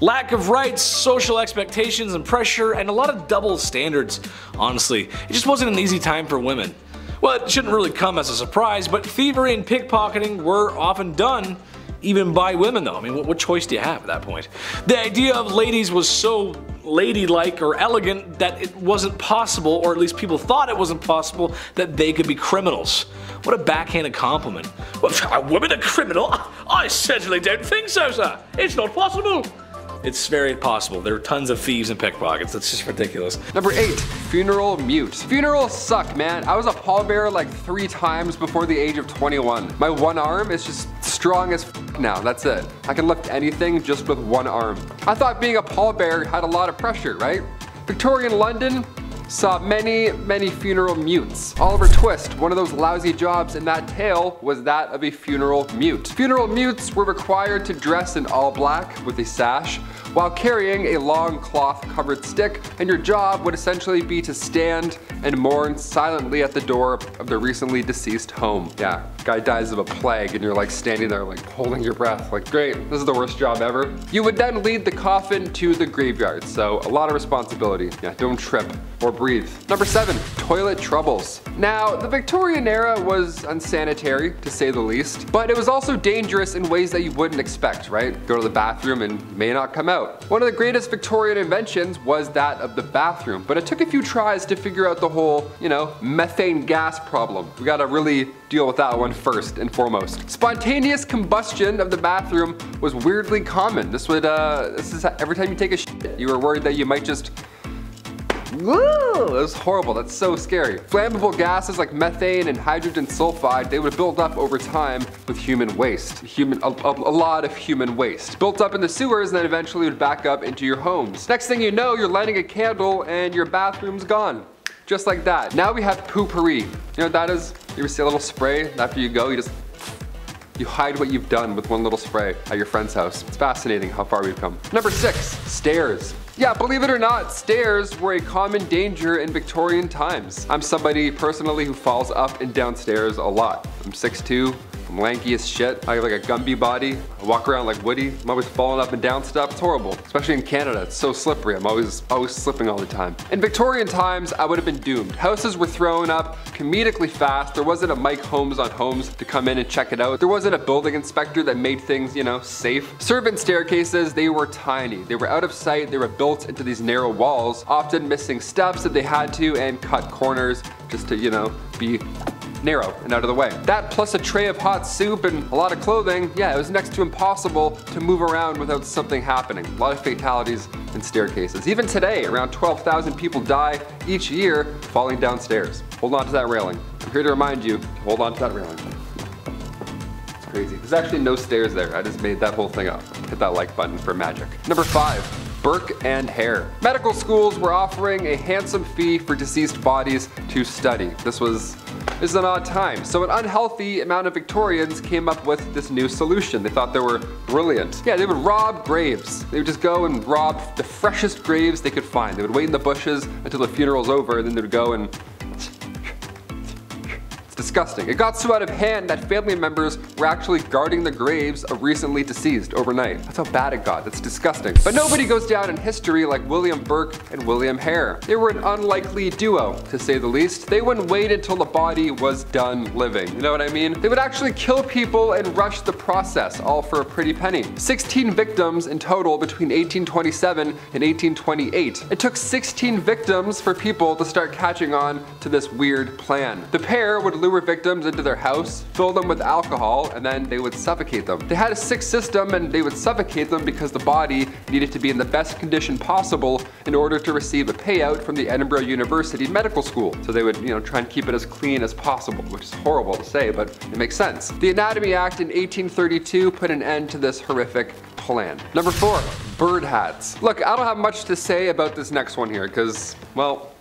Lack of rights, social expectations and pressure, and a lot of double standards, honestly. It just wasn't an easy time for women. Well, it shouldn't really come as a surprise, but thievery and pickpocketing were often done even by women, though. I mean, what choice do you have at that point? The idea of ladies was so ladylike or elegant that it wasn't possible, or at least people thought it wasn't possible, that they could be criminals. What a backhanded compliment. Well, a woman a criminal? I certainly don't think so, sir. It's not possible. It's very possible. There are tons of thieves and pickpockets. That's just ridiculous. Number 8, funeral mute. Funerals suck, man. I was a pallbearer like 3 times before the age of 21. My one arm is just strong as f now. That's it. I can lift anything just with one arm. I thought being a pallbearer had a lot of pressure, right? Victorian London saw many, many funeral mutes. Oliver Twist, one of those lousy jobs in that tale, was that of a funeral mute. Funeral mutes were required to dress in all black with a sash while carrying a long cloth covered stick, and your job would essentially be to stand and mourn silently at the door of their recently deceased home. Yeah, guy dies of a plague and you're like standing there like holding your breath like, great, this is the worst job ever. You would then lead the coffin to the graveyard, so a lot of responsibility. Yeah, don't trip or breathe. Number 7, toilet troubles. Now, the Victorian era was unsanitary, to say the least, but it was also dangerous in ways that you wouldn't expect, right? Go to the bathroom and may not come out. One of the greatest Victorian inventions was that of the bathroom, but it took a few tries to figure out the whole, you know, methane gas problem. We gotta really deal with that one first and foremost. Spontaneous combustion of the bathroom was weirdly common. This would, this is every time you take a shit, you were worried that you might just whoa, that was horrible, that's so scary. Flammable gases like methane and hydrogen sulfide, they would build up over time with human waste. A lot of human waste. Built up in the sewers and then eventually would back up into your homes. Next thing you know, you're lighting a candle and your bathroom's gone. Just like that. Now we have poo-pourri. You know what that is? You ever see a little spray? After you go, you just you hide what you've done with one little spray at your friend's house. It's fascinating how far we've come. Number 6, stairs. Yeah, believe it or not, stairs were a common danger in Victorian times. I'm somebody personally who falls up and down stairs a lot. I'm 6'2", I'm lanky as shit. I have like a Gumby body. I walk around like Woody. I'm always falling up and down stuff. It's horrible, especially in Canada. It's so slippery. I'm always slipping all the time. In Victorian times, I would have been doomed. Houses were thrown up comedically fast. There wasn't a Mike Holmes on Homes to come in and check it out. There wasn't a building inspector that made things, you know, safe. Servant staircases, they were tiny. They were out of sight. They were built into these narrow walls, often missing steps that they had to and cut corners just to, you know, be narrow and out of the way. That plus a tray of hot soup and a lot of clothing, yeah, it was next to impossible to move around without something happening. A lot of fatalities in staircases. Even today, around 12,000 people die each year falling downstairs. Hold on to that railing. I'm here to remind you, hold on to that railing. It's crazy. There's actually no stairs there. I just made that whole thing up. Hit that like button for magic. Number 5. Burke and Hare. Medical schools were offering a handsome fee for deceased bodies to study. This is an odd time. So an unhealthy amount of Victorians came up with this new solution. They thought they were brilliant. Yeah, they would rob graves. They would just go and rob the freshest graves they could find. They would wait in the bushes until the funeral's over, and then they would go and disgusting. It got so out of hand that family members were actually guarding the graves of recently deceased overnight. That's how bad it got. That's disgusting. But nobody goes down in history like William Burke and William Hare. They were an unlikely duo, to say the least. They wouldn't wait until the body was done living. You know what I mean? They would actually kill people and rush the process, all for a pretty penny. 16 victims in total between 1827 and 1828. It took 16 victims for people to start catching on to this weird plan. The pair would lure victims into their house, fill them with alcohol, and then they would suffocate them. They had a sick system and they would suffocate them because the body needed to be in the best condition possible in order to receive a payout from the Edinburgh University Medical School. So they would, try and keep it as clean as possible, which is horrible to say, but it makes sense. The Anatomy Act in 1832 put an end to this horrific plan. Number 4, bird hats. Look, I don't have much to say about this next one here because, well,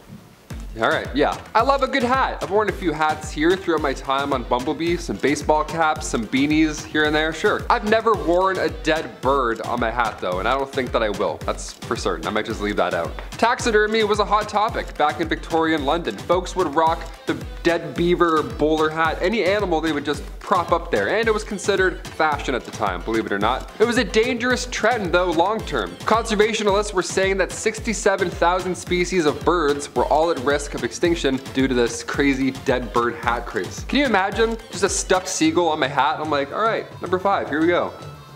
alright, yeah. I love a good hat. I've worn a few hats here throughout my time on Bumblebee, some baseball caps, some beanies here and there, sure. I've never worn a dead bird on my hat though, and I don't think that I will. That's for certain. I might just leave that out. Taxidermy was a hot topic back in Victorian London. Folks would rock the dead beaver, bowler hat, any animal they would just prop up there, and it was considered fashion at the time, believe it or not. It was a dangerous trend though long term. Conservationists were saying that 67,000 species of birds were all at risk of extinction due to this crazy dead bird hat craze. Can you imagine? Just a stuffed seagull on my hat. I'm like, all right, number 5, here we go.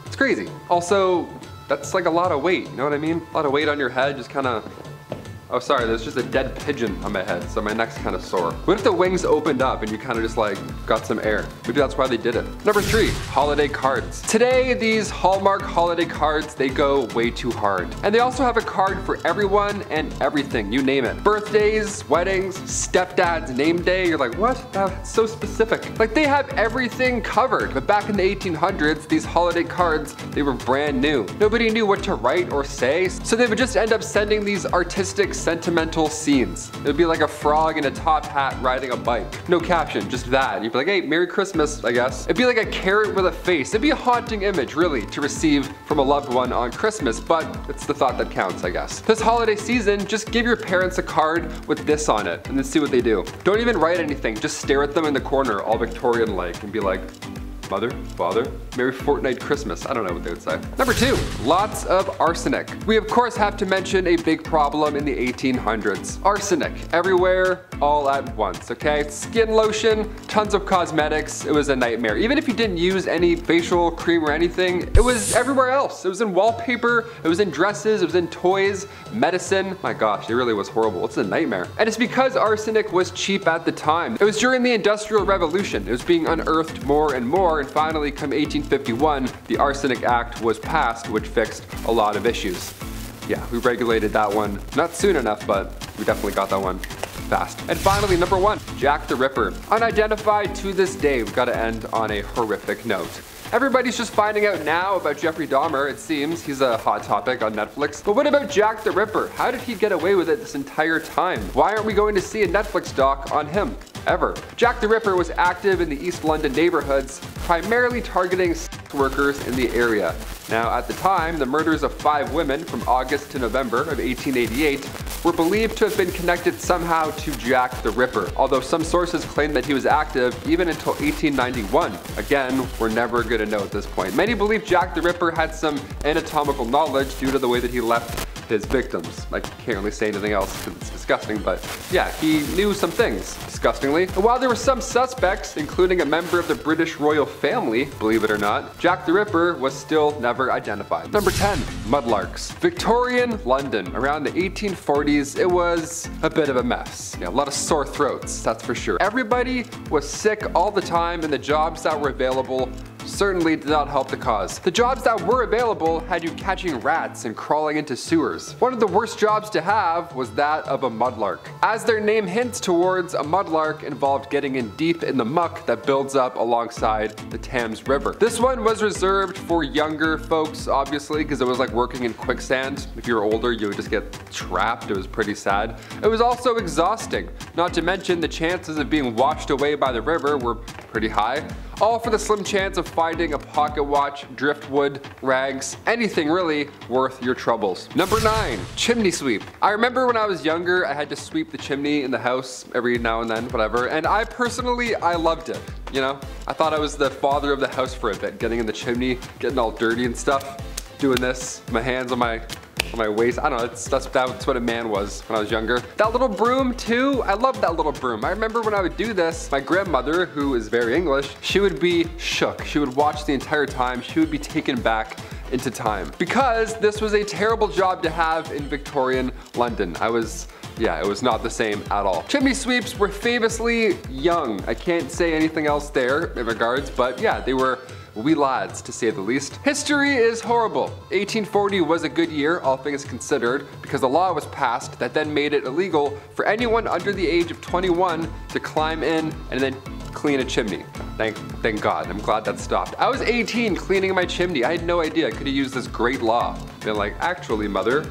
It's crazy. Also, that's like a lot of weight, you know what I mean? A lot of weight on your head, just kind of, oh sorry, there's just a dead pigeon on my head, so my neck's kind of sore. What if the wings opened up and you kind of just like got some air? Maybe that's why they did it. Number 3, holiday cards. Today, these Hallmark holiday cards, they go way too hard. And they also have a card for everyone and everything, you name it. Birthdays, weddings, stepdad's name day, you're like, what? That's so specific. Like they have everything covered, but back in the 1800s, these holiday cards, they were brand new. Nobody knew what to write or say, so they would just end up sending these artistic, sentimental scenes. It would be like a frog in a top hat riding a bike. No caption, just that. You'd be like, hey, Merry Christmas, I guess. It'd be like a carrot with a face. It'd be a haunting image, really, to receive from a loved one on Christmas, but it's the thought that counts, I guess. This holiday season, just give your parents a card with this on it, and then see what they do. Don't even write anything, just stare at them in the corner, all Victorian-like, and be like, mother, father, Merry Fortnite Christmas. I don't know what they would say. Number 2, lots of arsenic. We of course have to mention a big problem in the 1800s. Arsenic, everywhere, all at once, okay? Skin lotion, tons of cosmetics, it was a nightmare. Even if you didn't use any facial cream or anything, it was everywhere else. It was in wallpaper, it was in dresses, it was in toys, medicine. My gosh, it really was horrible. It's a nightmare. And it's because arsenic was cheap at the time. It was during the Industrial Revolution. It was being unearthed more and more, and finally, come 1851, the Arsenic Act was passed, which fixed a lot of issues. Yeah, we regulated that one. Not soon enough, but we definitely got that one fast. And finally, number 1, Jack the Ripper. Unidentified to this day. We've got to end on a horrific note. Everybody's just finding out now about Jeffrey Dahmer, it seems. He's a hot topic on Netflix. But what about Jack the Ripper? How did he get away with it this entire time? Why aren't we going to see a Netflix doc on him? Ever. Jack the Ripper was active in the East London neighborhoods, primarily targeting sex workers in the area. Now, at the time, the murders of 5 women from August to November of 1888 were believed to have been connected somehow to Jack the Ripper, although some sources claim that he was active even until 1891. Again, we're never going to know at this point. Many believe Jack the Ripper had some anatomical knowledge due to the way that he left his victims. I can't really say anything else because it's disgusting, but yeah, he knew some things, disgustingly. And while there were some suspects, including a member of the British royal family, believe it or not, Jack the Ripper was still never identified. Number 10, mudlarks. Victorian London, around the 1840s, it was a bit of a mess. Yeah, a lot of sore throats, that's for sure. Everybody was sick all the time, and the jobs that were available certainly did not help the cause. The jobs that were available had you catching rats and crawling into sewers. One of the worst jobs to have was that of a mudlark. As their name hints towards, a mudlark involved getting in deep in the muck that builds up alongside the Thames River. This one was reserved for younger folks, obviously, because it was like working in quicksand. If you were older, you would just get trapped. It was pretty sad. It was also exhausting. Not to mention the chances of being washed away by the river were pretty high, all for the slim chance of finding a pocket watch, driftwood, rags, anything really worth your troubles. Number 9, chimney sweep. I remember when I was younger, I had to sweep the chimney in the house every now and then, whatever, and I personally loved it. You know, I thought I was the father of the house for a bit, getting in the chimney, getting all dirty and stuff, doing this, my hands on my waist. I don't know, that's what a man was when I was younger. That little broom too, I love that little broom. I remember when I would do this, my grandmother, who is very English, she would be shook. She would watch the entire time. She would be taken back into time, because this was a terrible job to have in Victorian London. Yeah, it was not the same at all. Chimney sweeps were famously young. I can't say anything else there in regards, but yeah, they were wee lads, to say the least. History is horrible. 1840 was a good year, all things considered, because a law was passed that then made it illegal for anyone under the age of 21 to climb in and then clean a chimney. Thank God, I'm glad that stopped. I was 18 cleaning my chimney. I had no idea. I could have used this great law. Been like, actually, mother,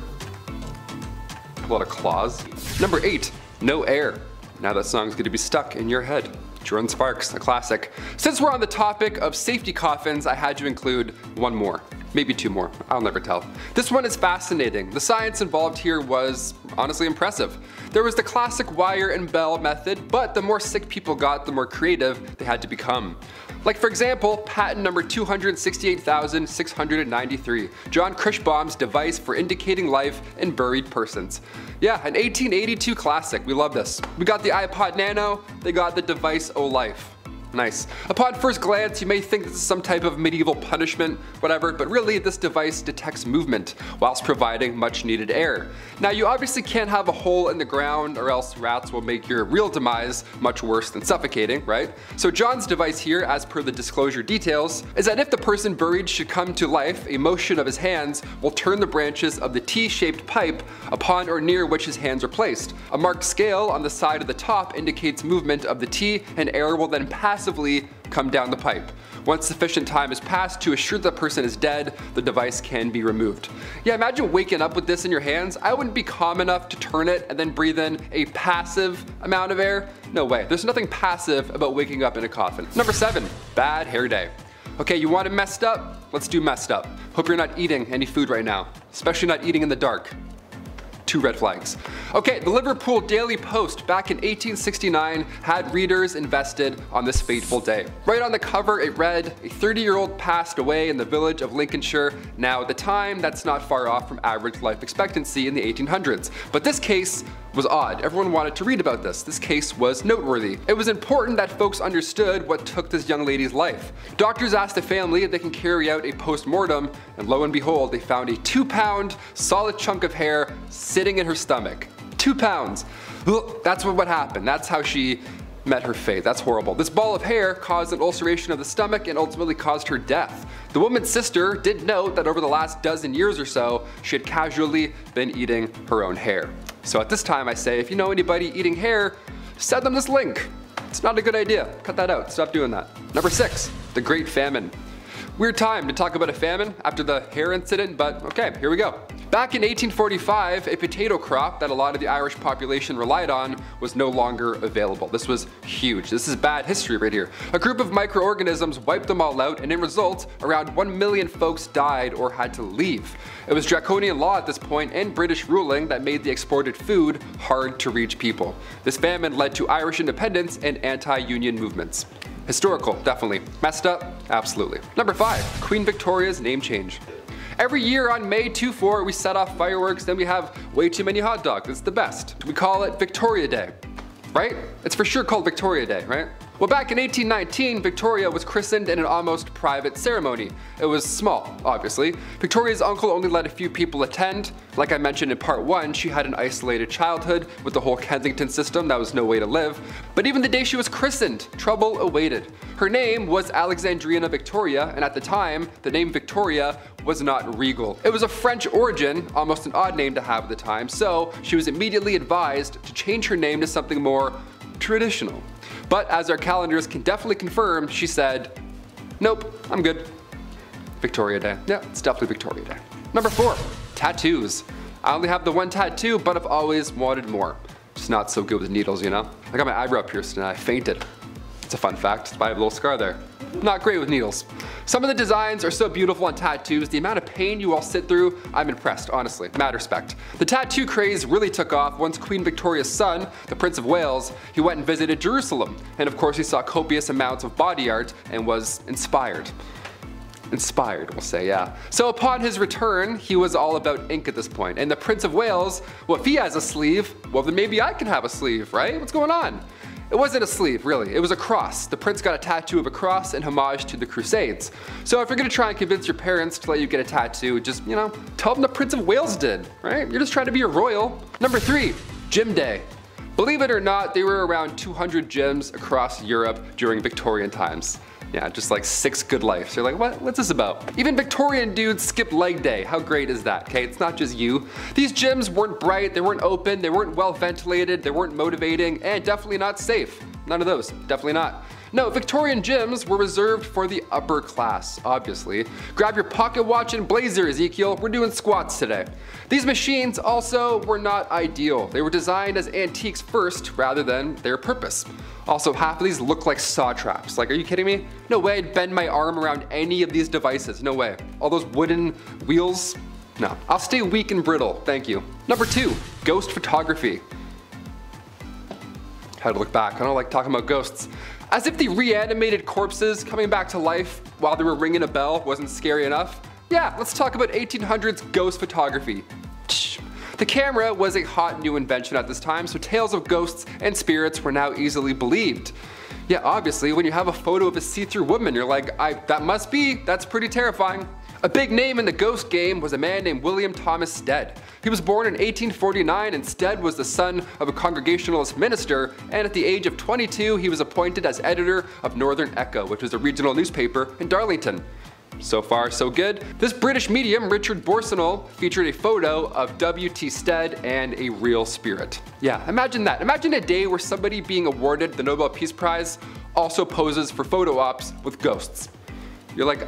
a lot of claws. Number 8, no air. Now that song's gonna be stuck in your head. Jordan Sparks, a classic. Since we're on the topic of safety coffins, I had to include one more. Maybe two more, I'll never tell. This one is fascinating. The science involved here was honestly impressive. There was the classic wire and bell method, but the more sick people got, the more creative they had to become. Like for example, patent number 268,693, John Kirschbaum's device for indicating life in buried persons. Yeah, an 1882 classic, we love this. We got the iPod Nano, they got the device O-Life. Nice. Upon first glance, you may think this is some type of medieval punishment, whatever, but really this device detects movement whilst providing much needed air. Now you obviously can't have a hole in the ground or else rats will make your real demise much worse than suffocating, right? So John's device here, as per the disclosure details, is that if the person buried should come to life, a motion of his hands will turn the branches of the T-shaped pipe upon or near which his hands are placed. A marked scale on the side of the top indicates movement of the T, and air will then passively come down the pipe. Once sufficient time has passed to assure the person is dead, the device can be removed. Yeah, imagine waking up with this in your hands. I wouldn't be calm enough to turn it and then breathe in a passive amount of air. No way. There's nothing passive about waking up in a coffin. Number 7, bad hair day. Okay, you want it messed up? Let's do messed up. Hope you're not eating any food right now, especially not eating in the dark. 2 red flags. Okay, the Liverpool Daily Post back in 1869 had readers invested on this fateful day. Right on the cover it read, a 30-year-old passed away in the village of Lincolnshire. Now at the time, that's not far off from average life expectancy in the 1800s. But this case was odd. Everyone wanted to read about this. This case was noteworthy. It was important that folks understood what took this young lady's life. Doctors asked the family if they can carry out a post-mortem, and lo and behold, they found a 2-pound solid chunk of hair sitting in her stomach. 2 pounds. That's what happened. That's how she met her fate. That's horrible. This ball of hair caused an ulceration of the stomach and ultimately caused her death. The woman's sister did note that over the last dozen years or so, she had casually been eating her own hair. So at this time I say, if you know anybody eating hair, send them this link. It's not a good idea. Cut that out. Stop doing that. Number 6, the Great Famine. Weird time to talk about a famine after the hair incident, but okay, here we go. Back in 1845, a potato crop that a lot of the Irish population relied on was no longer available. This was huge. This is bad history right here. A group of microorganisms wiped them all out, and in result, around 1 million folks died or had to leave. It was draconian law at this point and British ruling that made the exported food hard to reach people. This famine led to Irish independence and anti-union movements. Historical, definitely. Messed up? Absolutely. Number 5, Queen Victoria's name change. Every year on May 24, we set off fireworks, then we have way too many hot dogs. It's the best. We call it Victoria Day, right? It's for sure called Victoria Day, right? Well, back in 1819, Victoria was christened in an almost private ceremony. It was small, obviously. Victoria's uncle only let a few people attend. Like I mentioned in part 1, she had an isolated childhood with the whole Kensington system. That was no way to live. But even the day she was christened, trouble awaited. Her name was Alexandrina Victoria, and at the time, the name Victoria was not regal. It was of French origin, almost an odd name to have at the time, so she was immediately advised to change her name to something more traditional. But as our calendars can definitely confirm, she said, nope, I'm good. Victoria Day. Yeah, it's definitely Victoria Day. Number 4, tattoos. I only have the one tattoo, but I've always wanted more. just not so good with needles, you know? I got my eyebrow pierced and I fainted. It's a fun fact, I have a little scar there. Not great with needles. Some of the designs are so beautiful on tattoos, the amount of pain you all sit through, I'm impressed, honestly, mad respect. The tattoo craze really took off once Queen Victoria's son, the Prince of Wales, he went and visited Jerusalem, and of course he saw copious amounts of body art and was inspired. Inspired, we'll say, yeah. So upon his return, he was all about ink at this point. And the Prince of Wales, well, if he has a sleeve, well, then maybe I can have a sleeve, right? What's going on? It wasn't a sleeve, really. It was a cross. The prince got a tattoo of a cross in homage to the Crusades. So if you're gonna try and convince your parents to let you get a tattoo, just, you know, tell them the Prince of Wales did, right? You're just trying to be a royal. Number three, gym day. Believe it or not, there were around 200 gyms across Europe during Victorian times. Yeah, just like 6 good lives. You're like, what? What's this about? Even Victorian dudes skip leg day. How great is that? Okay, it's not just you. These gyms weren't bright, they weren't open, they weren't well ventilated, they weren't motivating, and definitely not safe. None of those, definitely not. No, Victorian gyms were reserved for the upper class, obviously. Grab your pocket watch and blazer, Ezekiel. We're doing squats today. These machines also were not ideal. They were designed as antiques first rather than their purpose. Also, half of these look like saw traps. Like, are you kidding me? No way I'd bend my arm around any of these devices. No way. All those wooden wheels? No. I'll stay weak and brittle, thank you. Number two, ghost photography. Had to look back. I don't like talking about ghosts. As if the reanimated corpses coming back to life while they were ringing a bell wasn't scary enough. Yeah, let's talk about 1800s ghost photography. The camera was a hot new invention at this time, so tales of ghosts and spirits were now easily believed. Yeah, obviously, when you have a photo of a see-through woman, you're like, that's pretty terrifying. A big name in the ghost game was a man named William Thomas Stead. He was born in 1849, and Stead was the son of a Congregationalist minister, and at the age of 22, he was appointed as editor of Northern Echo, which was a regional newspaper in Darlington. So far, so good. This British medium, Richard Borsonnel, featured a photo of W.T. Stead and a real spirit. Yeah, imagine that. Imagine a day where somebody being awarded the Nobel Peace Prize also poses for photo ops with ghosts. You're like,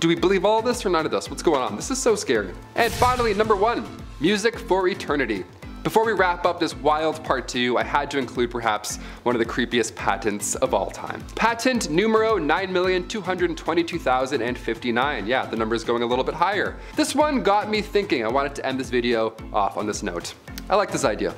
do we believe all this or none of this? What's going on? This is so scary. And finally, number one, music for eternity. Before we wrap up this wild part two, I had to include perhaps one of the creepiest patents of all time. Patent numero 9,222,059. Yeah, the number is going a little bit higher. This one got me thinking. I wanted to end this video off on this note. I like this idea.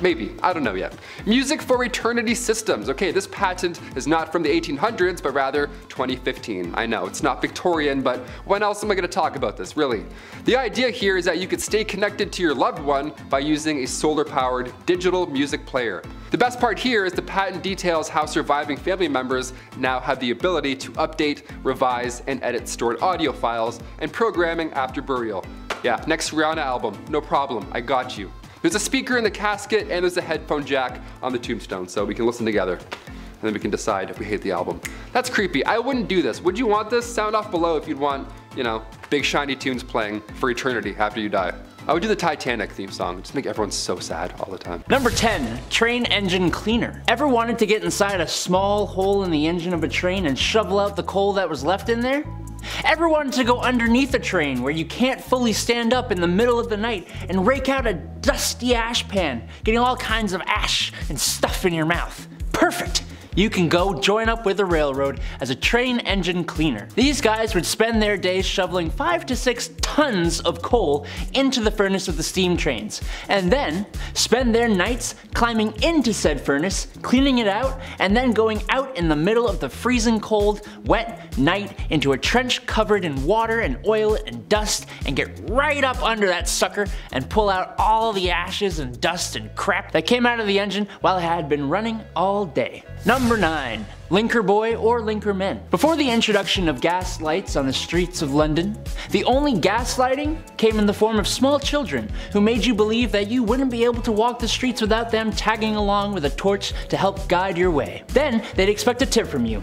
Maybe, I don't know yet. Music for eternity systems. Okay, this patent is not from the 1800s, but rather 2015. I know, it's not Victorian, but when else am I gonna talk about this, really? The idea here is that you could stay connected to your loved one by using a solar-powered digital music player. The best part here is the patent details how surviving family members now have the ability to update, revise, and edit stored audio files and programming after burial. Yeah, next Rihanna album, no problem, I got you. There's a speaker in the casket and there's a headphone jack on the tombstone, so we can listen together and then we can decide if we hate the album. That's creepy. I wouldn't do this. Would you want this? Sound off below if you'd want, you know, big shiny tunes playing for eternity after you die. I would do the Titanic theme song. Just make everyone so sad all the time. Number 10, train engine cleaner. Ever wanted to get inside a small hole in the engine of a train and shovel out the coal that was left in there? Ever wanted to go underneath a train where you can't fully stand up in the middle of the night and rake out a dusty ash pan, getting all kinds of ash and stuff in your mouth? Perfect! You can go join up with the railroad as a train engine cleaner. These guys would spend their days shoveling 5 to 6 tons of coal into the furnace of the steam trains, and then spend their nights climbing into said furnace, cleaning it out, and then going out in the middle of the freezing cold, wet night into a trench covered in water and oil and dust, and get right up under that sucker and pull out all the ashes and dust and crap that came out of the engine while it had been running all day. Number 9. Linker boy or linker men. Before the introduction of gas lights on the streets of London, the only gaslighting came in the form of small children who made you believe that you wouldn't be able to walk the streets without them tagging along with a torch to help guide your way. Then they'd expect a tip from you.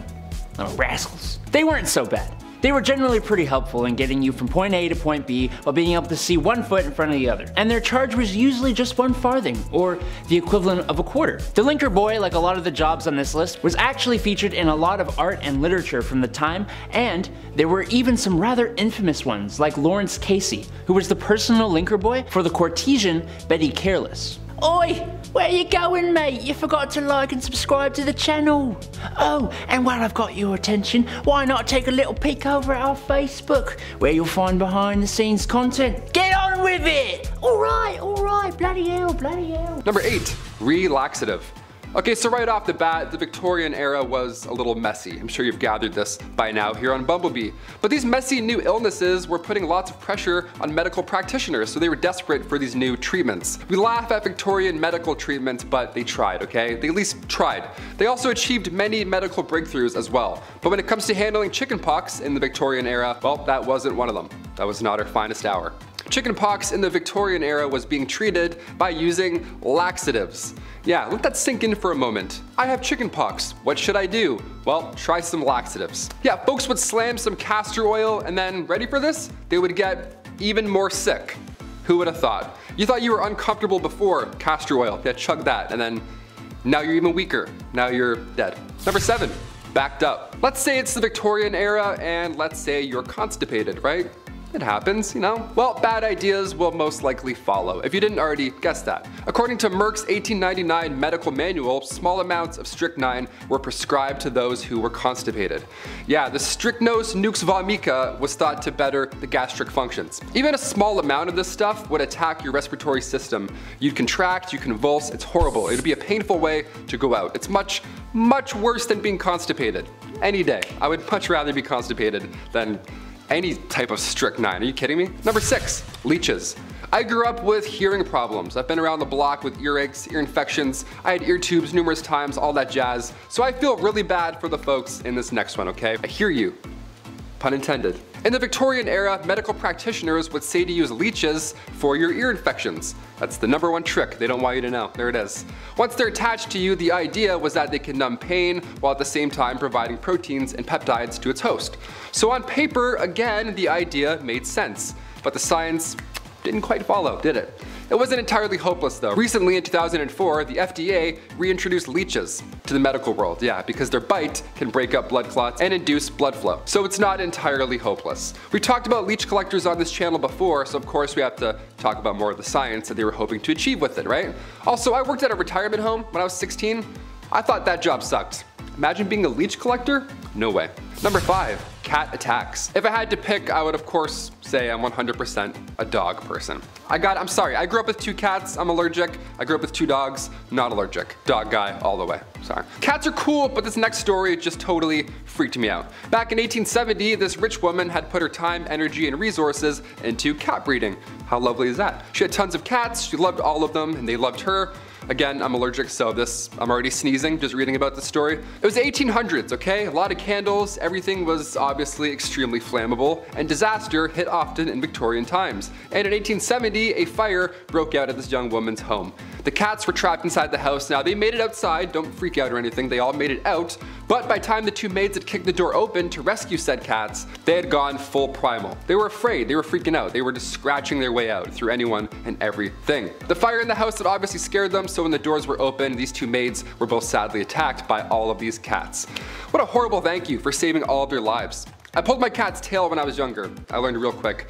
Little rascals. They weren't so bad. They were generally pretty helpful in getting you from point A to point B while being able to see one foot in front of the other. And their charge was usually just 1 farthing, or the equivalent of a quarter. The linker boy, like a lot of the jobs on this list, was actually featured in a lot of art and literature from the time, and there were even some rather infamous ones, like Lawrence Casey, who was the personal linker boy for the courtesan Betty Careless. Oi, where you going, mate? You forgot to like and subscribe to the channel. Oh, and while I've got your attention, why not take a little peek over at our Facebook, where you'll find behind the scenes content. Get on with it! Alright, bloody hell. Number 8, relaxative. Okay, so right off the bat, the Victorian era was a little messy. I'm sure you've gathered this by now here on Bumblebee. But these messy new illnesses were putting lots of pressure on medical practitioners, so they were desperate for these new treatments. We laugh at Victorian medical treatments, but they tried, okay? They at least tried. They also achieved many medical breakthroughs as well. But when it comes to handling chickenpox in the Victorian era, well, that wasn't one of them. That was not our finest hour. Chickenpox in the Victorian era was being treated by using laxatives. Yeah, let that sink in for a moment. I have chickenpox, what should I do? Well, try some laxatives. Yeah, folks would slam some castor oil and then, ready for this? They would get even more sick. Who would have thought? You thought you were uncomfortable before, castor oil, yeah, chug that, and then now you're even weaker. Now you're dead. Number 7, backed up. Let's say it's the Victorian era and let's say you're constipated, right? It happens, you know? Well, bad ideas will most likely follow, if you didn't already guess that. According to Merck's 1899 medical manual, small amounts of strychnine were prescribed to those who were constipated. Yeah, the strychnos nux vomica was thought to better the gastric functions. Even a small amount of this stuff would attack your respiratory system. You'd contract, you convulse, it's horrible. It'd be a painful way to go out. It's much, much worse than being constipated. Any day. I would much rather be constipated than any type of strychnine, are you kidding me? Number 6, leeches. I grew up with hearing problems. I've been around the block with earaches, ear infections. I had ear tubes numerous times, all that jazz. So I feel really bad for the folks in this next one, okay? I hear you, pun intended. In the Victorian era, medical practitioners would say to use leeches for your ear infections. That's the number one trick they don't want you to know. There it is. Once they're attached to you, the idea was that they could numb pain while at the same time providing proteins and peptides to its host. So on paper, again, the idea made sense, but the science didn't quite follow, did it? It wasn't entirely hopeless though. Recently in 2004, the FDA reintroduced leeches to the medical world, yeah, because their bite can break up blood clots and induce blood flow. So it's not entirely hopeless. We talked about leech collectors on this channel before, so of course we have to talk about more of the science that they were hoping to achieve with it, right? Also, I worked at a retirement home when I was 16. I thought that job sucked. Imagine being a leech collector? No way. Number 5, cat attacks. If I had to pick, I would of course say I'm 100% a dog person. I'm sorry, I grew up with 2 cats, I'm allergic. I grew up with 2 dogs, not allergic. Dog guy all the way, sorry. Cats are cool, but this next story just totally freaked me out. Back in 1870, this rich woman had put her time, energy, and resources into cat breeding. How lovely is that? She had tons of cats, she loved all of them, and they loved her. Again, I'm allergic, so I'm already sneezing just reading about this story. It was the 1800s, okay? A lot of candles, everything was obviously extremely flammable, and disaster hit often in Victorian times. And in 1870, a fire broke out at this young woman's home. The cats were trapped inside the house. Now, they made it outside, don't freak out or anything, they all made it out, but by the time the 2 maids had kicked the door open to rescue said cats, they had gone full primal. They were afraid, they were freaking out, they were just scratching their way out through anyone and everything. The fire in the house had obviously scared them, so when the doors were open, these 2 maids were both sadly attacked by all of these cats. What a horrible thank you for saving all of their lives. I pulled my cat's tail when I was younger. I learned real quick,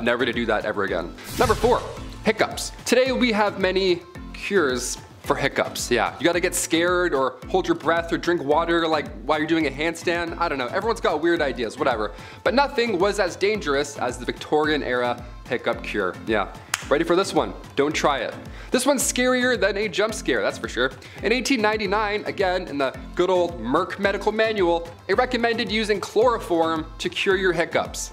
never to do that ever again. Number 4, hiccups. Today we have many cures for hiccups, yeah. You gotta get scared or hold your breath or drink water like while you're doing a handstand. I don't know, everyone's got weird ideas, whatever. But nothing was as dangerous as the Victorian era hiccup cure, yeah. Ready for this one? Don't try it. This one's scarier than a jump scare, that's for sure. In 1899, again, in the good old Merck Medical Manual, it recommended using chloroform to cure your hiccups.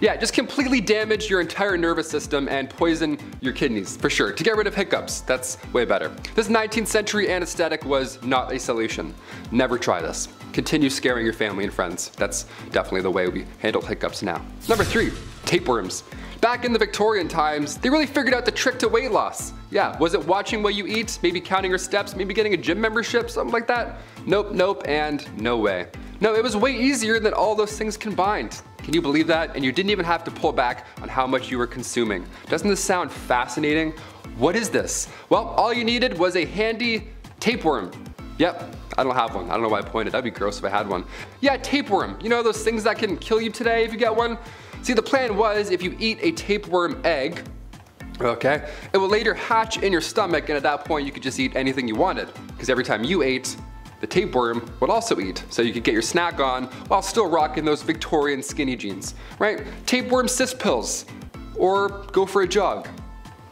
Yeah, just completely damage your entire nervous system and poison your kidneys, for sure. To get rid of hiccups, that's way better. This 19th century anesthetic was not a solution. Never try this. Continue scaring your family and friends. That's definitely the way we handle hiccups now. Number 3, tapeworms. Back in the Victorian times, they really figured out the trick to weight loss. Yeah, was it watching what you eat, maybe counting your steps, maybe getting a gym membership, something like that? Nope, and no way. No, it was way easier than all those things combined. Can you believe that? And you didn't even have to pull back on how much you were consuming. Doesn't this sound fascinating? What is this? Well, all you needed was a handy tapeworm. Yep, I don't have one. I don't know why I pointed. That'd be gross if I had one. Yeah, tapeworm. You know those things that can kill you today if you get one? See, the plan was if you eat a tapeworm egg, Okay? It will later hatch in your stomach, and at that point you could just eat anything you wanted, because every time you ate, the tapeworm would also eat, so you could get your snack on while still rocking those Victorian skinny jeans, right? Tapeworm cyst pills, or go for a jog.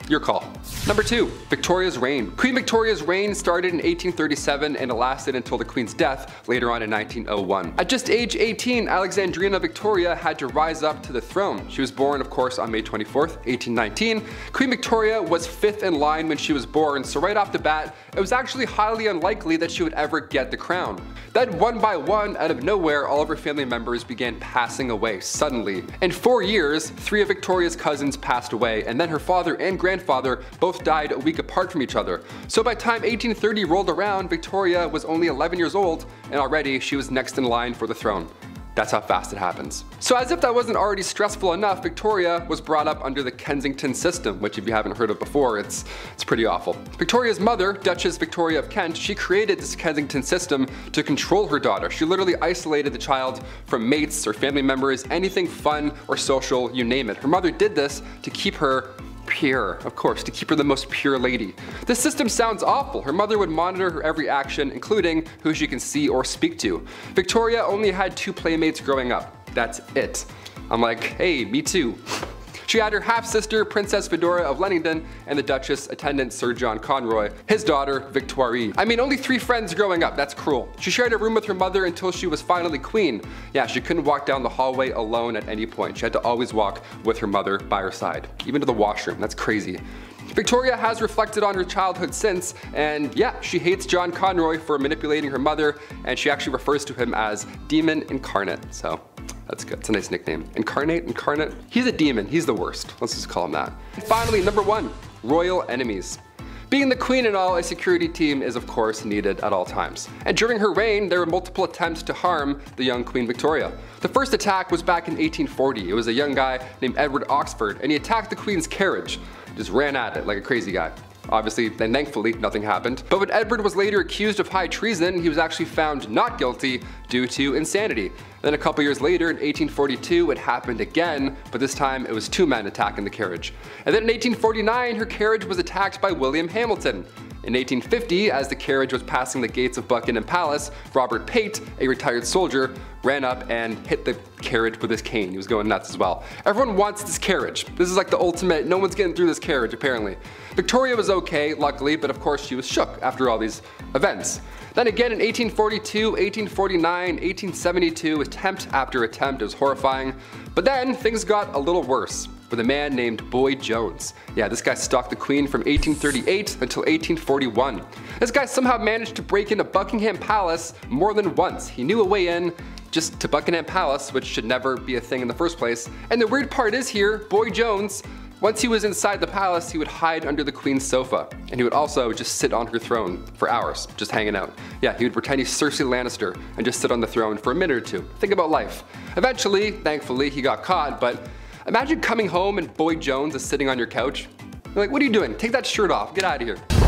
Your call. Number two, Victoria's reign. Queen Victoria's reign started in 1837 and it lasted until the Queen's death later on in 1901. At just age 18, Alexandrina Victoria had to rise up to the throne. She was born, of course, on May 24th, 1819. Queen Victoria was fifth in line when she was born, so right off the bat, it was actually highly unlikely that she would ever get the crown. Then one by one, out of nowhere, all of her family members began passing away suddenly. In 4 years, three of Victoria's cousins passed away, and then her father and grandfather both died a week apart from each other. So by the time 1830 rolled around, Victoria was only 11 years old, and already she was next in line for the throne. That's how fast it happens. So as if that wasn't already stressful enough, Victoria was brought up under the Kensington system, which if you haven't heard of before, it's pretty awful. Victoria's mother, Duchess Victoria of Kent, she created this Kensington system to control her daughter. She literally isolated the child from mates or family members, anything fun or social, you name it. Her mother did this to keep her pure, of course, to keep her the most pure lady. This system sounds awful. Her mother would monitor her every action, including who she can see or speak to. Victoria only had two playmates growing up. That's it. I'm like, hey, me too. She had her half-sister, Princess Feodora of Leiningen, and the Duchess attendant, Sir John Conroy, his daughter, Victoire. I mean, only three friends growing up, that's cruel. She shared a room with her mother until she was finally queen. Yeah, she couldn't walk down the hallway alone at any point. She had to always walk with her mother by her side, even to the washroom, that's crazy. Victoria has reflected on her childhood since, and yeah, she hates John Conroy for manipulating her mother, and she actually refers to him as Demon Incarnate, so. That's good, it's a nice nickname. Incarnate? He's a demon, he's the worst. Let's just call him that. And finally, number one, royal enemies. Being the queen and all, a security team is of course needed at all times. And during her reign, there were multiple attempts to harm the young Queen Victoria. The first attack was back in 1840. It was a young guy named Edward Oxford, and he attacked the queen's carriage. Just ran at it like a crazy guy. Obviously, and thankfully, nothing happened. But when Edward was later accused of high treason, he was actually found not guilty due to insanity. Then a couple years later, in 1842, it happened again, but this time it was two men attacking the carriage. And then in 1849, her carriage was attacked by William Hamilton. In 1850, as the carriage was passing the gates of Buckingham Palace, Robert Pate, a retired soldier, ran up and hit the carriage with his cane. He was going nuts as well. Everyone wants this carriage. This is like the ultimate, no one's getting through this carriage apparently. Victoria was okay, luckily, but of course she was shook after all these events. Then again in 1842, 1849, 1872, attempt after attempt, it was horrifying. But then things got a little worse with a man named Boy Jones. Yeah, this guy stalked the Queen from 1838 until 1841. This guy somehow managed to break into Buckingham Palace more than once. He knew a way in just to Buckingham Palace, which should never be a thing in the first place. And the weird part is here, Boy Jones, once he was inside the palace, he would hide under the Queen's sofa, and he would also just sit on her throne for hours, just hanging out. Yeah, he would pretend he's Cersei Lannister and just sit on the throne for a minute or two. Think about life. Eventually, thankfully, he got caught, but imagine coming home and Boy Jones is sitting on your couch. You're like, what are you doing? Take that shirt off, get out of here.